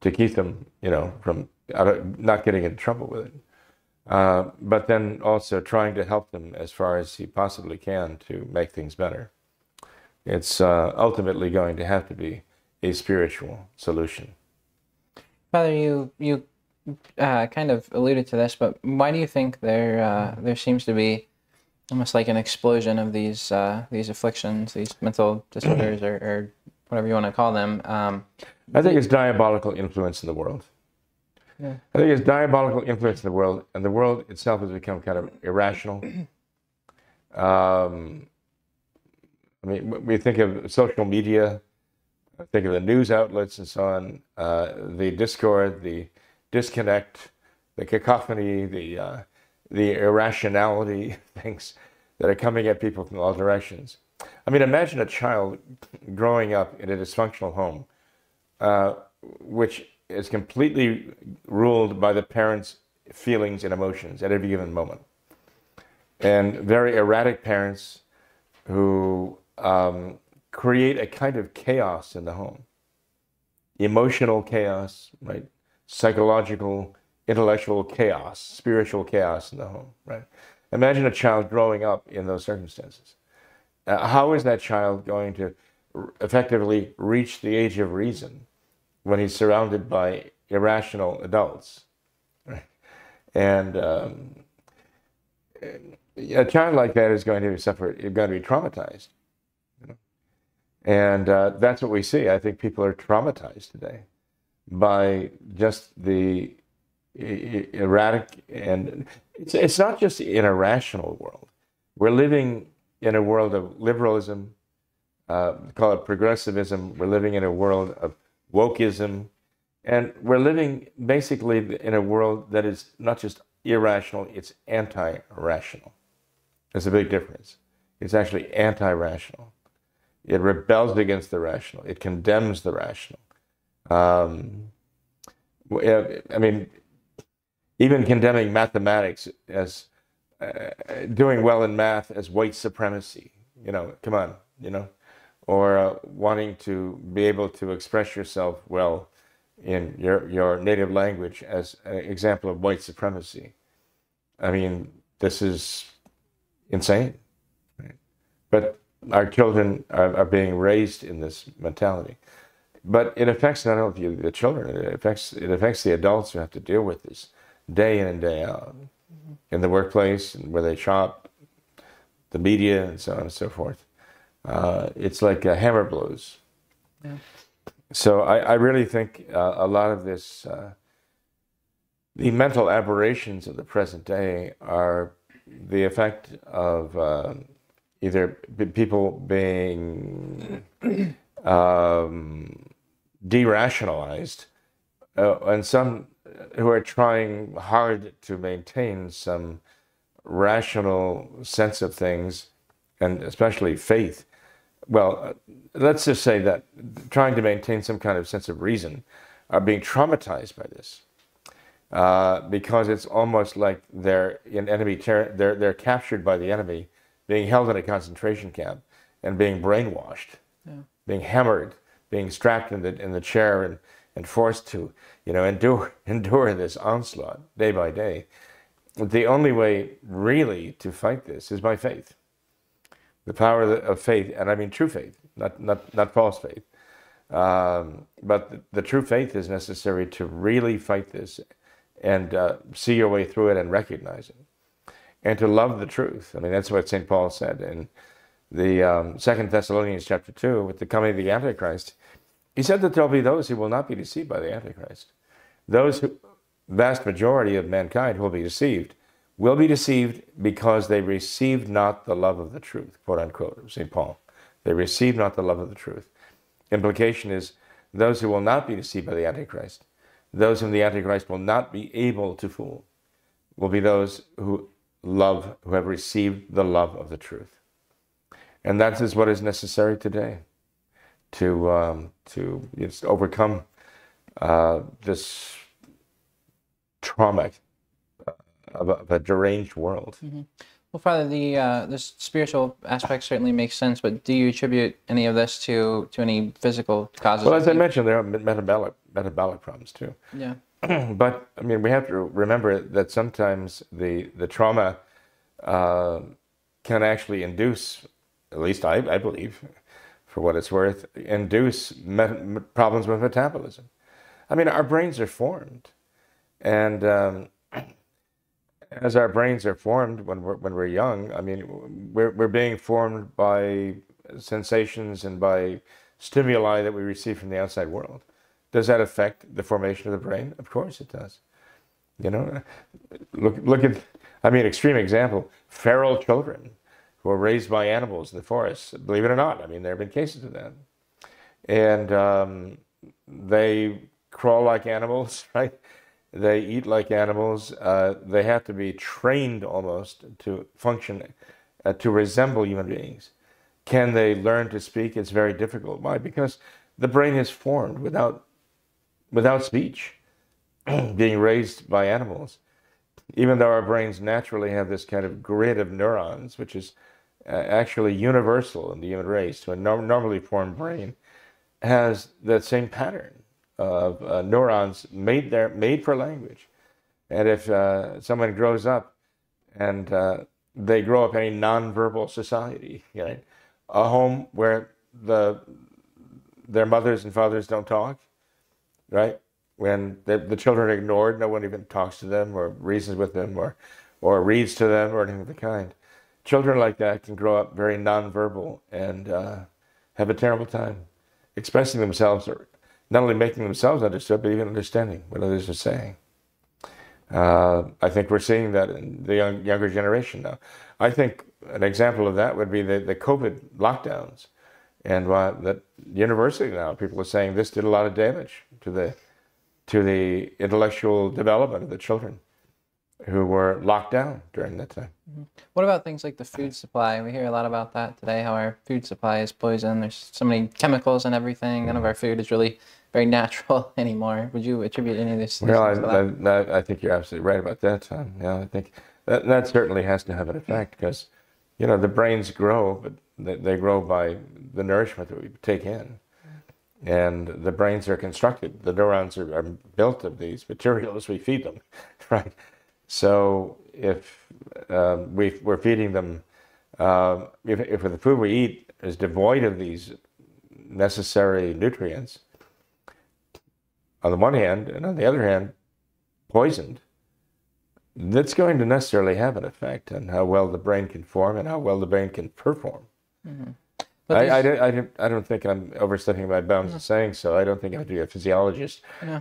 to keep them, you know, from out of, not getting into trouble with it. Uh, but then also trying to help them as far as he possibly can to make things better. It's uh, ultimately going to have to be a spiritual solution. Father, you you uh, kind of alluded to this, but why do you think there uh, there seems to be almost like an explosion of these uh, these afflictions, these mental disorders, or, or whatever you want to call them? Um, I think it's diabolical influence in the world. Yeah. I think it's diabolical influence in the world, and the world itself has become kind of irrational. Um, I mean, we think of social media, think of the news outlets and so on, uh, the discord, the disconnect, the cacophony, the, uh, the irrationality, things that are coming at people from all directions. I mean, imagine a child growing up in a dysfunctional home, uh, which is completely ruled by the parents' feelings and emotions at every given moment. And very erratic parents who um, create a kind of chaos in the home. Emotional chaos, right? Psychological, intellectual chaos, spiritual chaos in the home, right? Imagine a child growing up in those circumstances. Uh, how is that child going to effectively reach the age of reason when he's surrounded by irrational adults, right? And um, a child like that is going to suffer, going to be traumatized. You know? And uh, that's what we see. I think people are traumatized today by just the erratic, and it's, it's not just an irrational world. We're living in a world of liberalism, uh, call it progressivism. We're living in a world of wokeism, and we're living basically in a world that is not just irrational, it's anti-rational. There's a big difference. It's actually anti-rational. It rebels against the rational. It condemns the rational. Um, I mean, even condemning mathematics as uh, doing well in math as white supremacy. You know, come on, you know. Or uh, wanting to be able to express yourself well in your, your native language as an example of white supremacy. I mean, this is insane. Right? But our children are, are being raised in this mentality. But it affects not only the children, it affects, it affects the adults who have to deal with this day in and day out, mm-hmm. in the workplace, and where they shop, the media, and so on and so forth. Uh, it's like uh, hammer blows. Yeah. So I, I really think uh, a lot of this, uh, the mental aberrations of the present day are the effect of uh, either people being um, derationalized uh, and some who are trying hard to maintain some rational sense of things, and especially faith. Well, let's just say that trying to maintain some kind of sense of reason are being traumatized by this. uh, because it's almost like they're in enemy ter- they're they're captured by the enemy, being held in a concentration camp, and being brainwashed, yeah. being hammered, being strapped in the in the chair, and and forced to you know endure endure this onslaught day by day. The only way really to fight this is by faith. The power of faith, and I mean true faith, not not not false faith. Um, but the, the true faith is necessary to really fight this, and uh, see your way through it and recognize it, and to love the truth. I mean, that's what Saint Paul said in the um, Second Thessalonians chapter two, with the coming of the Antichrist. He said that there will be those who will not be deceived by the Antichrist. Those who, vast majority of mankind who will be deceived, will be deceived because they received not the love of the truth, quote unquote, of Saint Paul. They received not the love of the truth. Implication is those who will not be deceived by the Antichrist, those whom the Antichrist will not be able to fool, will be those who love, who have received the love of the truth. And that is what is necessary today to, um, to you know, overcome uh, this trauma of a, of a deranged world. Mm-hmm. Well, Father, the uh, this spiritual aspect certainly makes sense, but do you attribute any of this to to any physical causes? Well, as I mentioned, there are metabolic metabolic problems too. Yeah. But I mean, we have to remember that sometimes the the trauma uh, can actually induce, at least I, I believe, for what it's worth, induce met problems with metabolism. I mean, our brains are formed, and um, as our brains are formed when we're, when we're young, I mean, we're, we're being formed by sensations and by stimuli that we receive from the outside world. Does that affect the formation of the brain? Of course it does. You know, look, look at, I mean, extreme example, feral children who are raised by animals in the forest, believe it or not. I mean, there have been cases of that. And um, they crawl like animals, right? They eat like animals. Uh, they have to be trained almost to function, uh, to resemble human beings. Can they learn to speak? It's very difficult. Why? Because the brain is formed without, without speech, being raised by animals. Even though our brains naturally have this kind of grid of neurons, which is uh, actually universal in the human race, so a no normally formed brain has that same pattern of uh, neurons made there, made for language. And if uh, someone grows up and uh, they grow up in a nonverbal society, you know, a home where the their mothers and fathers don't talk, right? When the, the children are ignored, no one even talks to them or reasons with them or, or reads to them or anything of the kind. Children like that can grow up very nonverbal and uh, have a terrible time expressing themselves, or not only making themselves understood, but even understanding what others are saying. Uh, I think we're seeing that in the young, younger generation now. I think an example of that would be the, the COVID lockdowns. And uh, that universally now, people are saying this did a lot of damage to the, to the intellectual development of the children who were locked down during that time. Mm-hmm. What about things like the food supply? We hear a lot about that today, how our food supply is poisoned. There's so many chemicals and everything. None of our food is really very natural anymore. Would you attribute any of this? Well, I, to I, I think you're absolutely right about that, Tom. Yeah, I think that, that certainly has to have an effect, because, you know, the brains grow, but they, they grow by the nourishment that we take in. And the brains are constructed. The neurons are, are built of these materials. We feed them, right? So if uh, we, we're feeding them, uh, if, if the food we eat is devoid of these necessary nutrients, on the one hand, and on the other hand, poisoned, that's going to necessarily have an effect on how well the brain can form and how well the brain can perform. Mm-hmm. I, these... I, don't, I, don't, I don't think I'm overstepping my bounds in saying so. I don't think I have to be a physiologist no.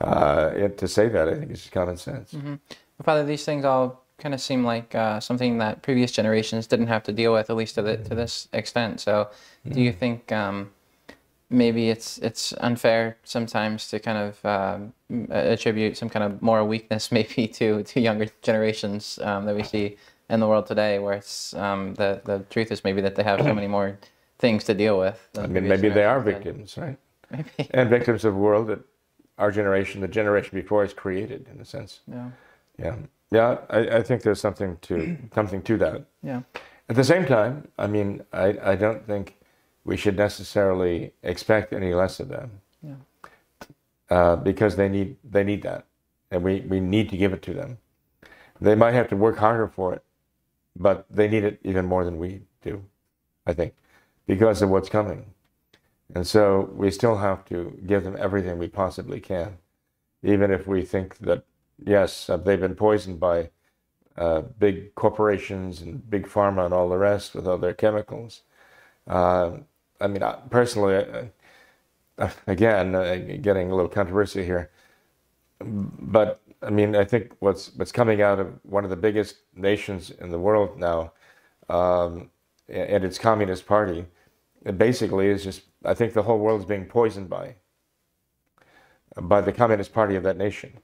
uh, it, to say that. I think it's just common sense. Mm-hmm. Well, Father, these things all kind of seem like uh, something that previous generations didn't have to deal with, at least to, the, to this extent. So mm-hmm. do you think um, maybe it's, it's unfair sometimes to kind of uh, attribute some kind of moral weakness maybe to, to younger generations um, that we see in the world today, where it's, um, the, the truth is maybe that they have so many more things to deal with. I mean, maybe they are victims, right? Maybe. And victims of a world that our generation, the generation before us, created, in a sense. Yeah. Yeah. Yeah, I, I think there's something to something to that. Yeah. At the same time, I mean, I, I don't think we should necessarily expect any less of them. Yeah. Uh, because they need they need that, and we, we need to give it to them. They might have to work harder for it, but they need it even more than we do, I think, because of what's coming. And so we still have to give them everything we possibly can, even if we think that, yes, they've been poisoned by uh, big corporations and big pharma and all the rest with all their chemicals. Uh, I mean, I, personally, uh, again, uh, getting a little controversial here, but I mean, I think what's what's coming out of one of the biggest nations in the world now, um, and its Communist Party, it basically is just, I think the whole world is being poisoned by, by the Communist Party of that nation.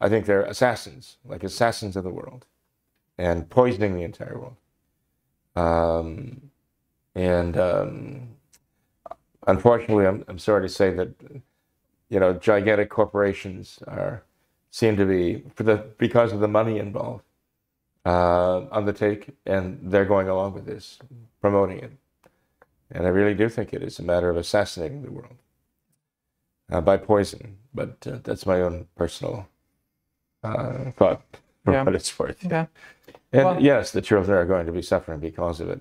I think they're assassins, like assassins of the world, and poisoning the entire world. Um, and um, unfortunately, I'm, I'm sorry to say that, you know, gigantic corporations are seem to be, for the because of the money involved, uh, undertake, and they're going along with this, promoting it. And I really do think it is a matter of assassinating the world uh, by poison. But uh, that's my own personal Uh, but for yeah. what it's worth. Yeah. And well, yes, the children are going to be suffering because of it.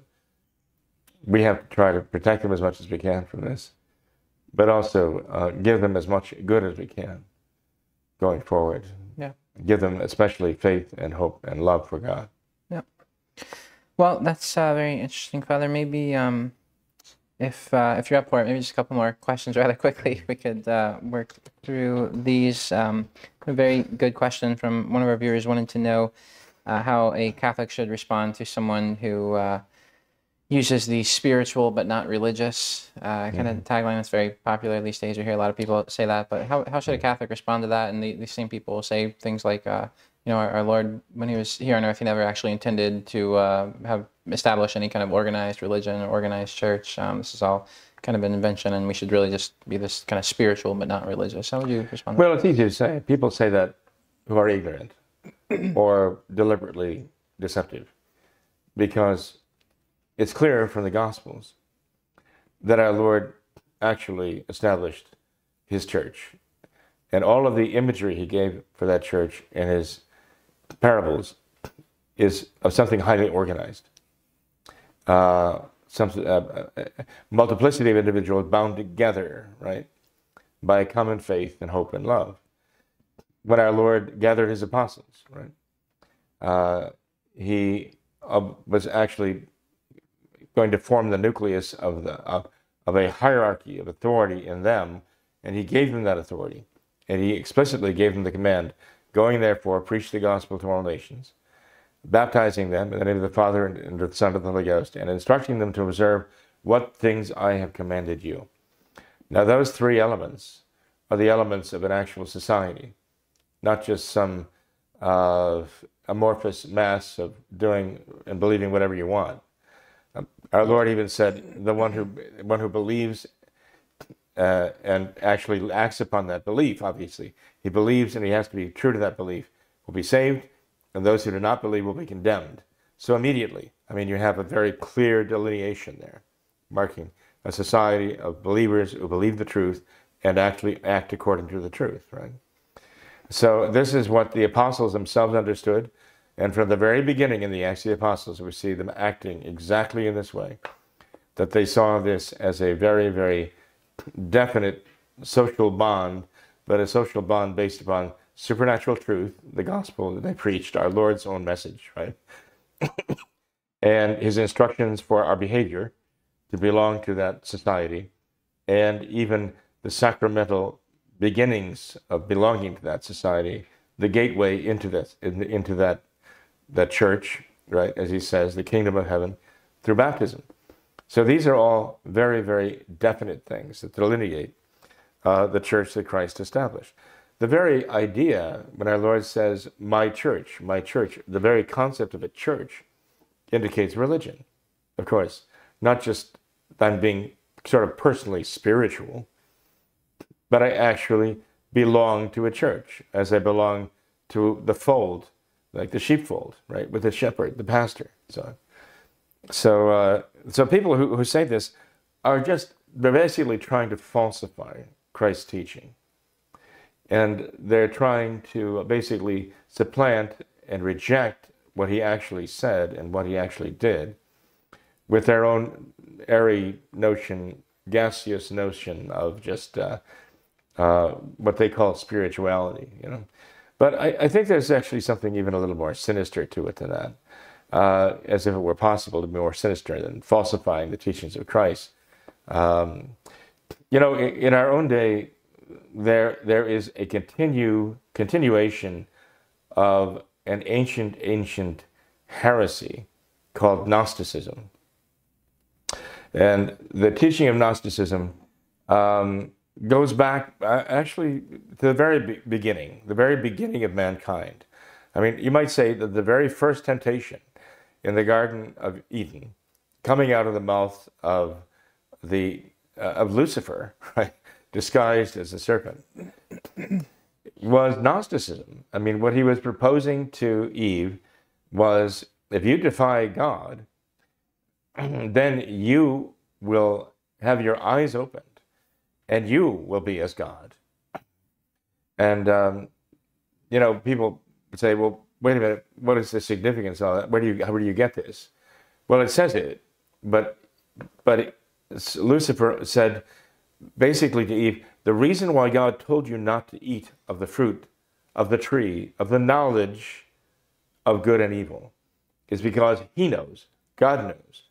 We have to try to protect them as much as we can from this, but also uh, give them as much good as we can going forward. Yeah. Give them especially faith and hope and love for God. Yeah. Well, that's uh, very interesting, Father. Maybe um, if uh, if you're up for it, maybe just a couple more questions rather quickly. We could uh, work through these. Um, A very good question from one of our viewers wanted to know uh, how a Catholic should respond to someone who uh, uses the spiritual but not religious uh, kind mm. of tagline that's very popular these days. You hear a lot of people say that, but how, how should a Catholic respond to that? And the, the same people say things like, uh, you know, our, our Lord, when he was here on earth, he never actually intended to uh, have established any kind of organized religion or organized church. Um, this is all kind of an invention, and we should really just be this kind of spiritual but not religious. How would you respond to well, that? Well, it's easy to say. People say that who are ignorant or deliberately deceptive, because it's clear from the Gospels that our Lord actually established his church. And all of the imagery he gave for that church in his parables is of something highly organized. Uh, Some uh, multiplicity of individuals bound together, right, by a common faith and hope and love. When our Lord gathered his apostles, right, uh, he uh, was actually going to form the nucleus of the uh, of a hierarchy of authority in them, and he gave them that authority, and he explicitly gave them the command: "Going therefore, preach the gospel to all nations, baptizing them in the name of the Father and the Son and the Holy Ghost, and instructing them to observe what things I have commanded you." Now, those three elements are the elements of an actual society, not just some uh, amorphous mass of doing and believing whatever you want. Um, our Lord even said, "The one who one who believes uh, and actually acts upon that belief, obviously, he believes and he has to be true to that belief, will be saved. And those who do not believe will be condemned." So immediately, I mean, you have a very clear delineation there, marking a society of believers who believe the truth and actually act according to the truth, right? So this is what the apostles themselves understood. And from the very beginning in the Acts of the Apostles, we see them acting exactly in this way, that they saw this as a very, very definite social bond, but a social bond based upon supernatural truth, the gospel that they preached, our Lord's own message, right? And his instructions for our behavior to belong to that society, and even the sacramental beginnings of belonging to that society, the gateway into this, into that, that church, right? As he says, the kingdom of heaven through baptism. So these are all very, very definite things that delineate uh, the church that Christ established. The very idea, when our Lord says, "My church, my church," the very concept of a church indicates religion, of course. Not just I'm being sort of personally spiritual, but I actually belong to a church, as I belong to the fold, like the sheepfold, right, with the shepherd, the pastor. So, so, uh, so people who, who say this are just, they're basically trying to falsify Christ's teaching. And they're trying to basically supplant and reject what he actually said and what he actually did with their own airy notion, gaseous notion of just uh, uh, what they call spirituality, you know. But I, I think there's actually something even a little more sinister to it than that, uh, as if it were possible to be more sinister than falsifying the teachings of Christ. Um, you know, in, in our own day, there there is a continue continuation of an ancient, ancient heresy called Gnosticism. And the teaching of Gnosticism um, goes back uh, actually to the very be beginning, the very beginning of mankind. I mean, you might say that the very first temptation in the Garden of Eden, coming out of the mouth of, the, uh, of Lucifer, right, disguised as a serpent, was Gnosticism. I mean, what he was proposing to Eve was, if you defy God, then you will have your eyes opened, and you will be as God. And, um, you know, people say, well, wait a minute, what is the significance of that? Where do you, where do you get this? Well, it says it, but, but it, Lucifer said basically to Eve, the reason why God told you not to eat of the fruit of the tree, of the knowledge of good and evil, is because he knows, God knows,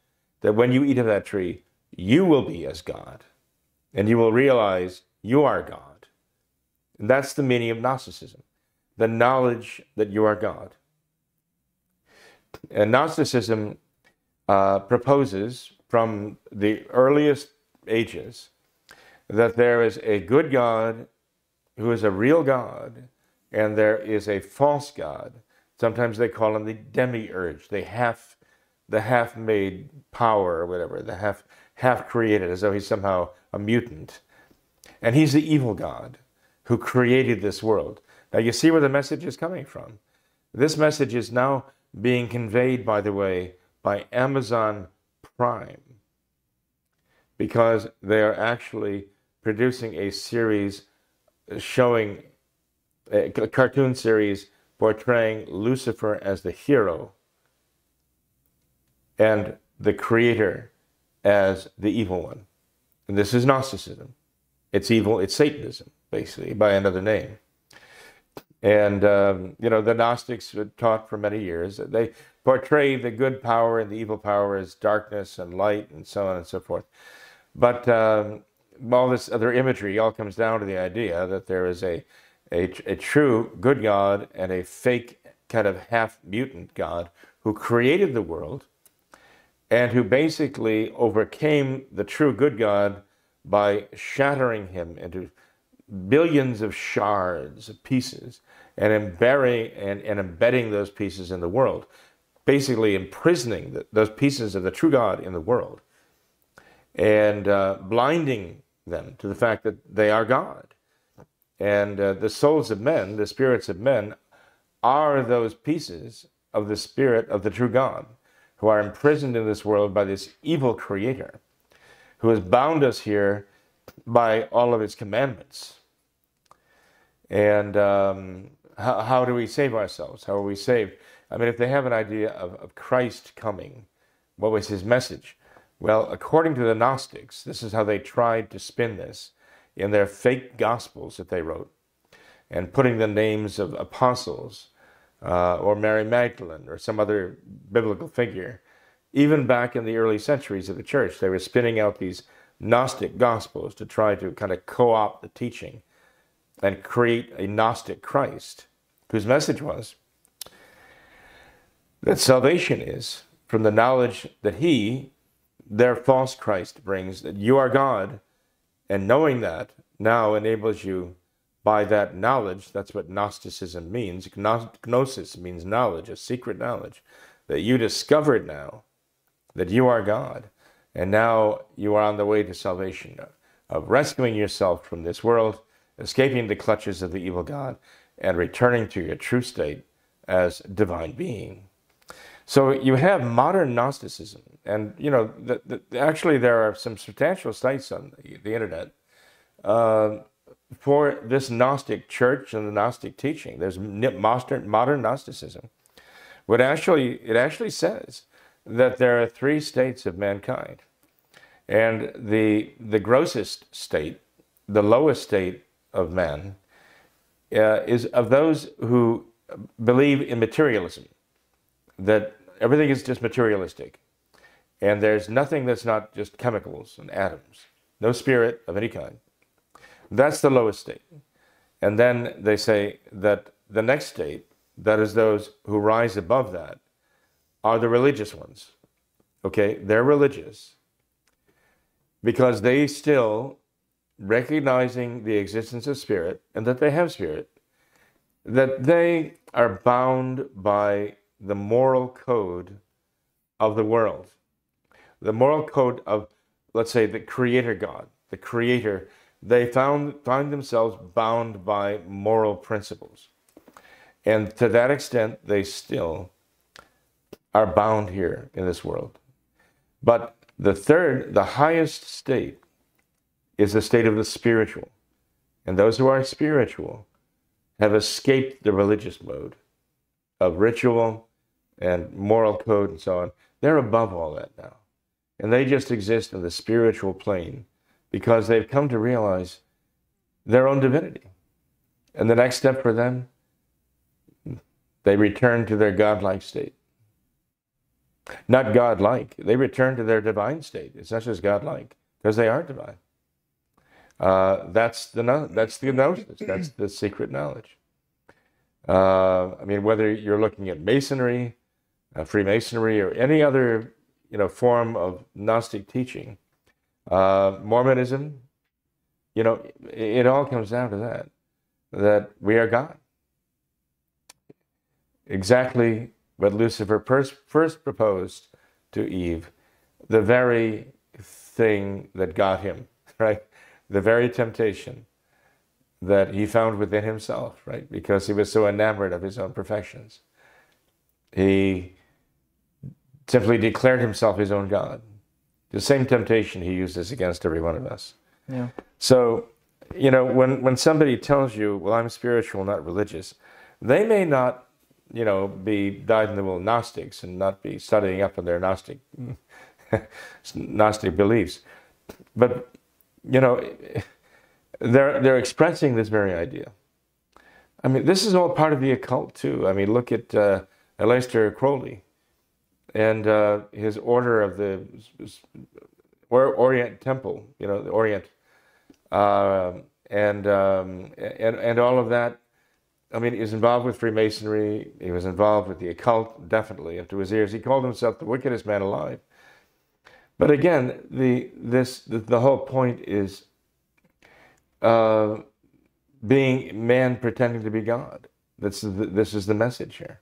that when you eat of that tree, you will be as God, and you will realize you are God. And that's the meaning of Gnosticism, the knowledge that you are God. And Gnosticism uh, proposes from the earliest ages that there is a good God who is a real God, and there is a false God. Sometimes they call him the demiurge, the half, the half-made power or whatever, the half, half-created, as though he's somehow a mutant. And he's the evil God who created this world. Now, you see where the message is coming from. This message is now being conveyed, by the way, by Amazon Prime, because they are actually producing a series showing, a cartoon series portraying Lucifer as the hero and the creator as the evil one. And this is Gnosticism. It's evil, it's Satanism, basically, by another name. And, um, you know, the Gnostics taught for many years that they portray the good power and the evil power as darkness and light and so on and so forth. But um, all this other imagery all comes down to the idea that there is a, a, a true good God and a fake kind of half-mutant God who created the world and who basically overcame the true good God by shattering him into billions of shards, of pieces, and embedding, and, and embedding those pieces in the world, basically imprisoning the, those pieces of the true God in the world, and uh, blinding them to the fact that they are God. And uh, the souls of men, the spirits of men, are those pieces of the spirit of the true God, who are imprisoned in this world by this evil creator, who has bound us here by all of its commandments. And um, how, how do we save ourselves? How are we saved? I mean, if they have an idea of, of Christ coming, what was his message? Well, according to the Gnostics, this is how they tried to spin this in their fake gospels that they wrote, and putting the names of apostles uh, or Mary Magdalene or some other biblical figure. Even back in the early centuries of the church, they were spinning out these Gnostic Gospels to try to kind of co-opt the teaching and create a Gnostic Christ, whose message was that salvation is from the knowledge that he, their false Christ, brings, that you are God, and knowing that now enables you by that knowledge. That's what Gnosticism means. Gnosis means knowledge, a secret knowledge, that you discovered now that you are God. And now you are on the way to salvation, of rescuing yourself from this world escaping the clutches of the evil god, and returning to your true state as divine being. So you have modern Gnosticism, and you know, the, the, actually there are some substantial sites on the, the internet uh, for this Gnostic church and the Gnostic teaching. There's modern, modern Gnosticism. What actually, it actually says that there are three states of mankind, and the, the grossest state, the lowest state of man, Uh, is of those who believe in materialism, that everything is just materialistic, and there's nothing that's not just chemicals and atoms, no spirit of any kind. That's the lowest state. And then they say that the next state, that is those who rise above that, are the religious ones. Okay, they're religious because they still, recognizing the existence of spirit and that they have spirit, that they are bound by the moral code of the world, the moral code of, let's say, the creator God, the creator. They found, find themselves bound by moral principles. And to that extent, they still are bound here in this world. But the third, the highest state, is the state of the spiritual. And those who are spiritual have escaped the religious mode of ritual and moral code and so on. They're above all that now. And they just exist in the spiritual plane because they've come to realize their own divinity. And the next step for them, they return to their godlike state. Not godlike, they return to their divine state. It's not just godlike, because they are divine. Uh, that's the that's the gnosis. That's the secret knowledge. Uh, I mean, whether you're looking at Masonry, uh, Freemasonry, or any other you know form of Gnostic teaching, uh, Mormonism, you know, it, it all comes down to that: that we are God. Exactly what Lucifer first proposed to Eve, the very thing that got him right. The very temptation that he found within himself, right? Because he was so enamored of his own perfections. He simply declared himself his own God. The same temptation he uses against every one of us. Yeah. So, you know, when, when somebody tells you, well, I'm spiritual, not religious, they may not, you know, be dyed-in-the-wool Gnostics and not be studying up on their Gnostic, Gnostic beliefs. But you know, they're, they're expressing this very idea. I mean, this is all part of the occult, too. I mean, look at uh, Aleister Crowley and uh, his order of the or, Orient Temple, you know, the Orient, uh, and, um, and, and all of that. I mean, he was involved with Freemasonry. He was involved with the occult, definitely, up to his ears. He called himself the wickedest man alive. But again, the, this, the whole point is uh, being man pretending to be God. This is, the, this is the message here.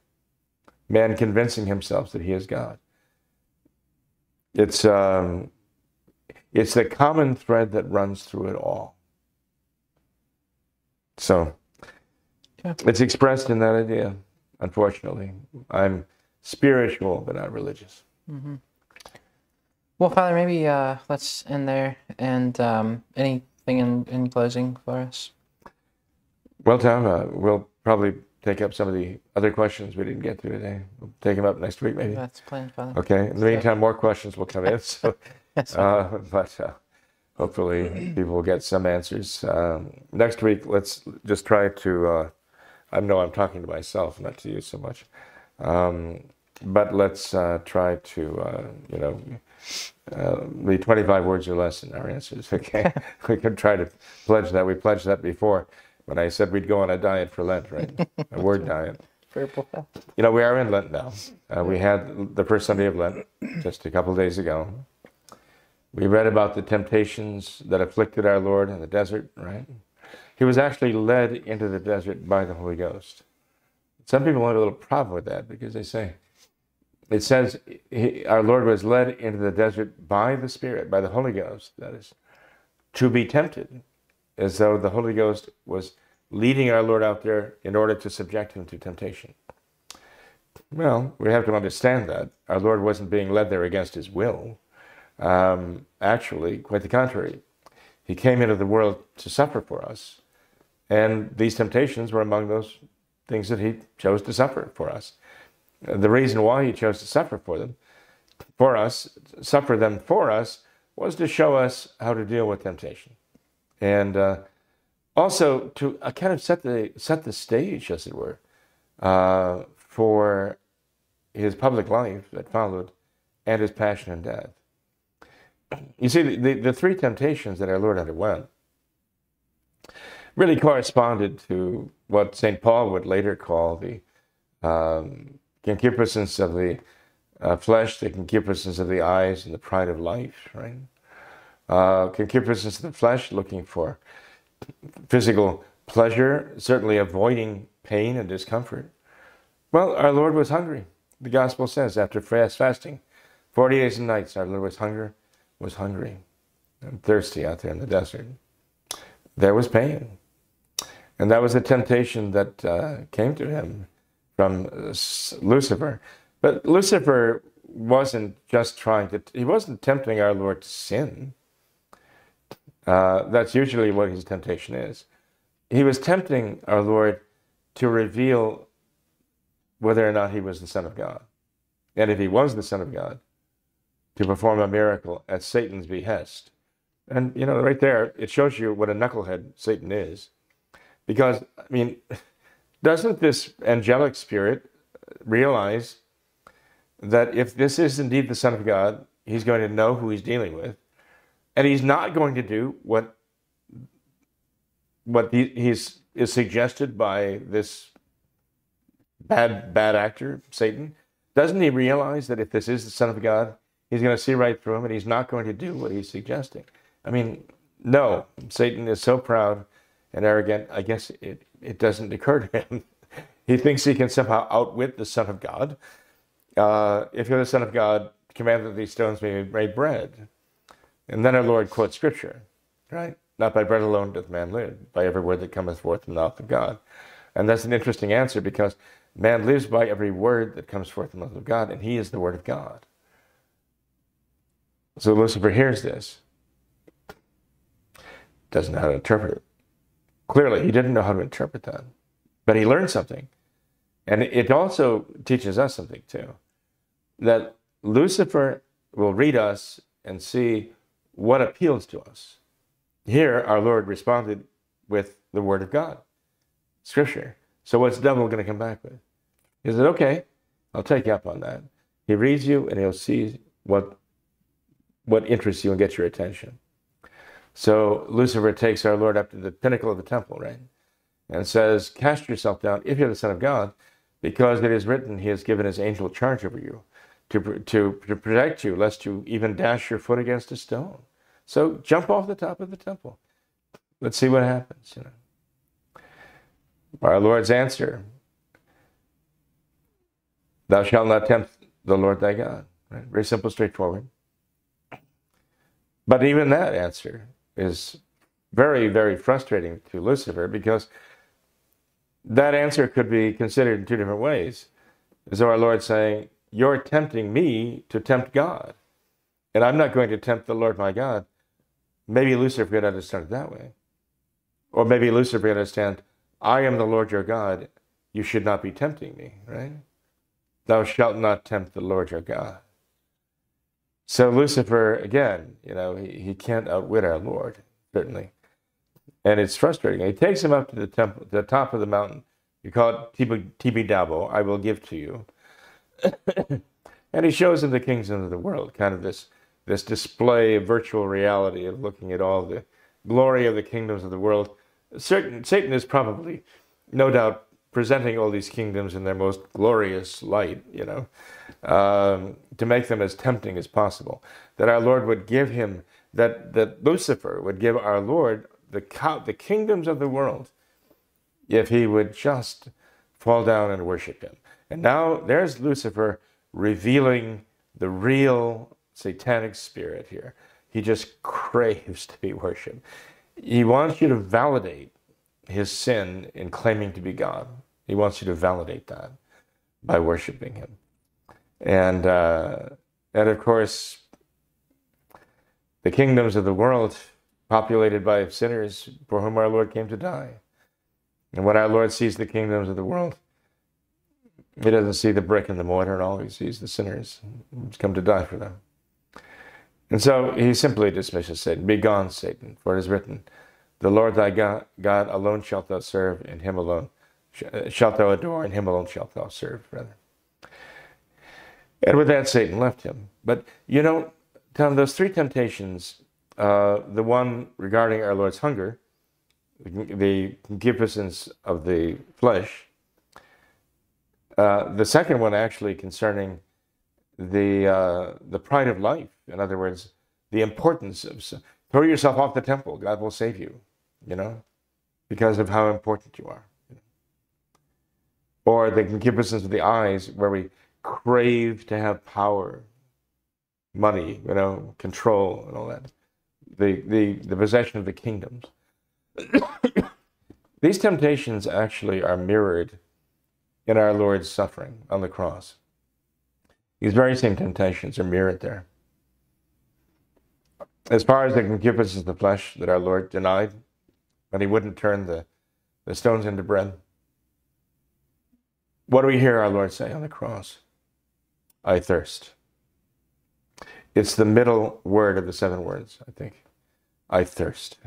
Man convincing himself that he is God. It's, um, it's the common thread that runs through it all. So yeah. It's expressed in that idea, unfortunately. I'm spiritual, but not religious. Mm-hmm. Well, Father, maybe uh, let's end there. And um, anything in, in closing for us? Well, Tom, uh, we'll probably take up some of the other questions we didn't get to today. We'll take them up next week, maybe. That's planned, Father. Okay. In the meantime, more questions will come in. So, uh, but uh, hopefully people will get some answers. Um, next week, let's just try to, uh, I know I'm talking to myself, not to you so much, um, but let's uh, try to, uh, you know, Uh, the twenty-five words or less in our answers, okay? We can try to pledge that. We pledged that before when I said we'd go on a diet for Lent, right? A word diet. You know, we are in Lent now. Uh, we had the first Sunday of Lent just a couple days ago. We read about the temptations that afflicted our Lord in the desert, right? He was actually led into the desert by the Holy Ghost. Some people have a little problem with that because they say, it says he, our Lord was led into the desert by the Spirit, by the Holy Ghost, that is, to be tempted. as though the Holy Ghost was leading our Lord out there in order to subject him to temptation. Well, we have to understand that. Our Lord wasn't being led there against his will. Um, actually, quite the contrary. He came into the world to suffer for us, and these temptations were among those things that he chose to suffer for us. The reason why he chose to suffer for them, for us, suffer them for us, was to show us how to deal with temptation, and uh, also to uh, kind of set the set the stage, as it were, uh, for his public life that followed, and his passion and death. You see, the, the, the three temptations that our Lord underwent really corresponded to what Saint Paul would later call the um, concupiscence of the uh, flesh, the concupiscence of the eyes, and the pride of life, right? Uh, concupiscence of the flesh, looking for physical pleasure, certainly avoiding pain and discomfort. Well, our Lord was hungry. The Gospel says, after fast fasting, forty days and nights, our Lord was hungry. was hungry and thirsty out there in the desert. There was pain. And that was the temptation that uh, came to him from uh, Lucifer. But Lucifer wasn't just trying to, he wasn't tempting our Lord to sin. Uh, that's usually what his temptation is. He was tempting our Lord to reveal whether or not he was the Son of God. And if he was the Son of God, to perform a miracle at Satan's behest. And, you know, right there, it shows you what a knucklehead Satan is. Because, I mean, doesn't this angelic spirit realize that if this is indeed the Son of God, he's going to know who he's dealing with, and he's not going to do what, what he, he's, is suggested by this bad, bad actor, Satan? Doesn't he realize that if this is the Son of God, he's going to see right through him, and he's not going to do what he's suggesting? I mean, no, Satan is so proud and arrogant, I guess it, it doesn't occur to him. He thinks he can somehow outwit the Son of God. Uh, if you're the Son of God, command that these stones may be made bread. And then our Lord quotes Scripture, right? Not by bread alone doth man live, by every word that cometh forth from the mouth of God. And that's an interesting answer, because man lives by every word that comes forth from the mouth of God, and he is the Word of God. So Lucifer hears this, doesn't know how to interpret it. Clearly, he didn't know how to interpret that, but he learned something. And it also teaches us something too, that Lucifer will read us and see what appeals to us. Here, our Lord responded with the Word of God, Scripture. So what's the devil going to come back with? He said, okay, I'll take you up on that. He reads you, and he'll see what what interests you and gets your attention. So Lucifer takes our Lord up to the pinnacle of the temple, right? And says, cast yourself down if you're the Son of God, because it is written, he has given his angel charge over you to, to, to protect you, lest you even dash your foot against a stone. So jump off the top of the temple. Let's see what happens, you know. Our Lord's answer, thou shalt not tempt the Lord thy God. Right? Very simple, straightforward. But even that answer is very, very frustrating to Lucifer, because that answer could be considered in two different ways. As though our Lord's saying, you're tempting me to tempt God, and I'm not going to tempt the Lord my God. Maybe Lucifer could understand it that way. Or maybe Lucifer could understand, I am the Lord your God, you should not be tempting me, right? Thou shalt not tempt the Lord your God. So Lucifer, again, you know, he, he can't outwit our Lord, certainly. And it's frustrating. He takes him up to the temple, the top of the mountain. You call it Tibidabo, I will give to you. And he shows him the kingdoms of the world, kind of this, this display of virtual reality of looking at all the glory of the kingdoms of the world. Certain, Satan is probably, no doubt, presenting all these kingdoms in their most glorious light, you know, um, to make them as tempting as possible. That our Lord would give him, that, that Lucifer would give our Lord the, the kingdoms of the world if he would just fall down and worship him. And now there's Lucifer revealing the real satanic spirit here. He just craves to be worshipped. He wants you to validate his sin in claiming to be God. He wants you to validate that by worshiping him. And, uh, and of course, the kingdoms of the world populated by sinners for whom our Lord came to die. And when our Lord sees the kingdoms of the world, he doesn't see the brick and the mortar and all. He sees the sinners who's come to die for them. And so he simply dismisses Satan. Be gone, Satan, for it is written, the Lord thy God, God alone shalt thou serve, and him alone sh shalt thou adore, and him alone shalt thou serve, brother. And with that, Satan left him. But, you know, Tom, those three temptations, uh, the one regarding our Lord's hunger, the concupiscence of the flesh, uh, the second one actually concerning the uh, the pride of life, in other words, the importance of, throw yourself off the temple, God will save you, you know, because of how important you are. Or the concupiscence of the eyes, where we crave to have power, money, you know, control, and all that, the, the, the possession of the kingdoms. These temptations actually are mirrored in our Lord's suffering on the cross. These very same temptations are mirrored there. As far as the concupiscence of the flesh that our Lord denied, but he wouldn't turn the, the stones into bread. What do we hear our Lord say on the cross? I thirst. It's the middle word of the seven words, I think. I thirst.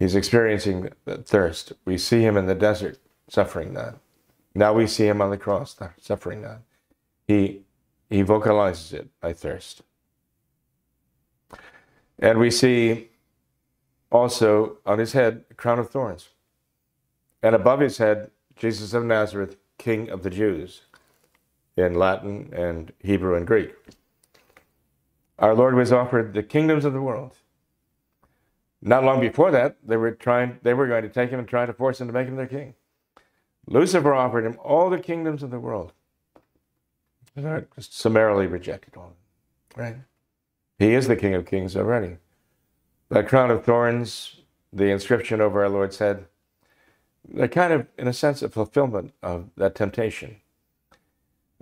He's experiencing the thirst. We see him in the desert suffering that. Now we see him on the cross suffering that. He, he vocalizes it, I thirst. And we see also on his head a crown of thorns. And above his head, Jesus of Nazareth, King of the Jews, in Latin and Hebrew and Greek. Our Lord was offered the kingdoms of the world. Not long before that, they were trying, they were going to take him and try to force him to make him their king. Lucifer offered him all the kingdoms of the world. The Lord just summarily rejected all of them. Right? He is the King of Kings already. The crown of thorns, the inscription over our Lord's head, they're kind of, in a sense, a fulfillment of that temptation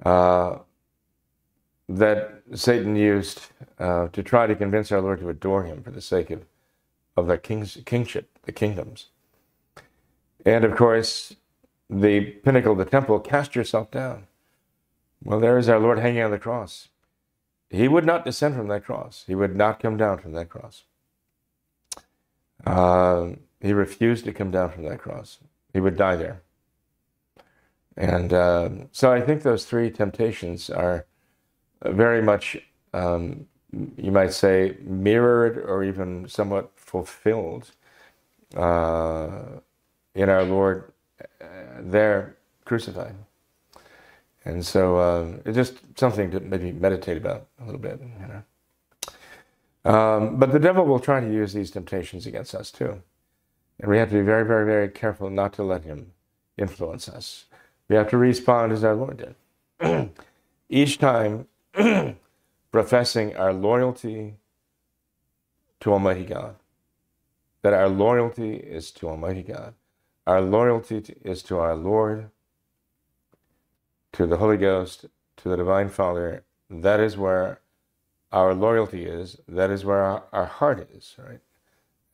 uh, that Satan used uh, to try to convince our Lord to adore him for the sake of of the king's, kingship, the kingdoms. And of course, the pinnacle of the temple, cast yourself down. Well, there is our Lord hanging on the cross. He would not descend from that cross. He would not come down from that cross. Uh, he refused to come down from that cross. He would die there. And uh, so I think those three temptations are very much, um, you might say, mirrored or even somewhat fulfilled uh, in our Lord uh, there crucified. And so uh, it's just something to maybe meditate about a little bit, you know. Um, but the devil will try to use these temptations against us too. And we have to be very, very, very careful not to let him influence us. We have to respond as our Lord did. Each time professing our loyalty to Almighty God. That our loyalty is to Almighty God. Our loyalty is to our Lord, to the Holy Ghost, to the Divine Father. That is where our loyalty is. That is where our, our heart is, right?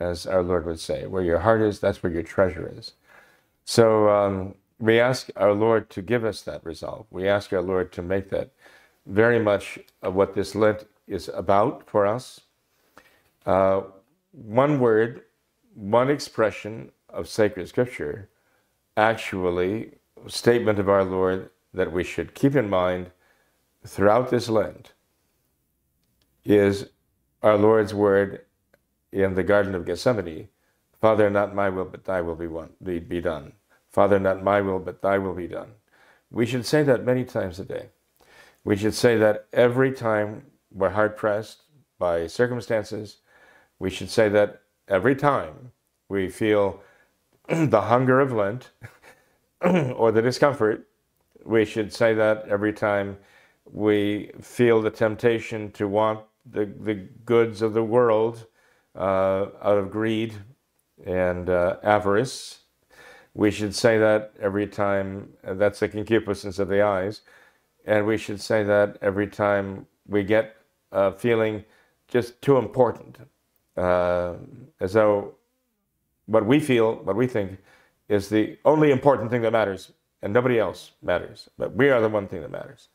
As our Lord would say, where your heart is, that's where your treasure is. So um, we ask our Lord to give us that resolve. We ask our Lord to make that very much of what this Lent is about for us. Uh, one word, one expression of sacred scripture, actually a statement of our Lord that we should keep in mind throughout this Lent is our Lord's word in the Garden of Gethsemane, Father, not my will, but thy will be, one, be, be done. Father, not my will, but thy will be done. We should say that many times a day. We should say that every time we're hard-pressed by circumstances. We should say that every time we feel the hunger of Lent or the discomfort. We should say that every time we feel the temptation to want the, the goods of the world uh, out of greed and uh, avarice. We should say that every time, that's the concupiscence of the eyes, and we should say that every time we get a feeling just too important, uh, as though what we feel, what we think, is the only important thing that matters, and nobody else matters, but we are the one thing that matters.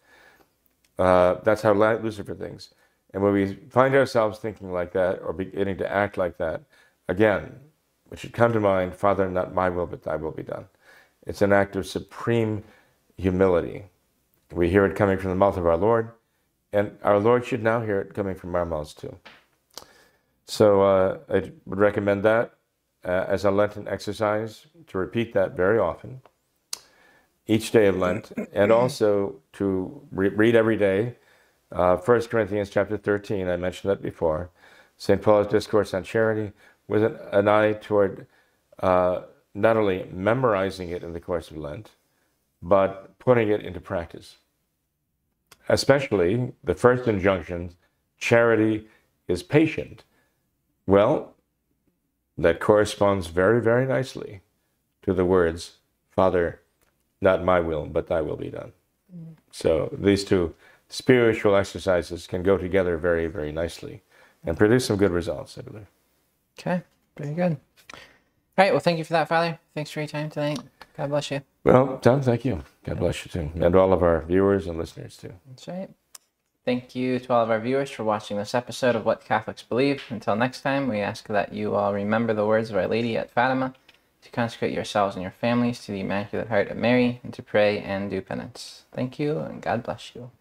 Uh, that's how Lucifer thinks. And when we find ourselves thinking like that, or beginning to act like that, again, it should come to mind, Father, not my will, but thy will be done. It's an act of supreme humility. We hear it coming from the mouth of our Lord, and our Lord should now hear it coming from our mouths too. So uh, I would recommend that uh, as a Lenten exercise, to repeat that very often, each day of Lent, and also to re read every day, uh, First Corinthians chapter thirteen, I mentioned that before, Saint Paul's Discourse on Charity, with an, an eye toward uh, not only memorizing it in the course of Lent, but putting it into practice. Especially the first injunction, charity is patient. Well, that corresponds very, very nicely to the words, Father, not my will, but thy will be done. Mm. So these two spiritual exercises can go together very, very nicely and produce some good results, I believe. Okay, pretty good. All right, well, thank you for that, Father. Thanks for your time tonight. God bless you. Well, Tom, thank you. God bless you, too. And all of our viewers and listeners, too. That's right. Thank you to all of our viewers for watching this episode of What Catholics Believe. Until next time, we ask that you all remember the words of Our Lady at Fatima, to consecrate yourselves and your families to the Immaculate Heart of Mary, and to pray and do penance. Thank you, and God bless you.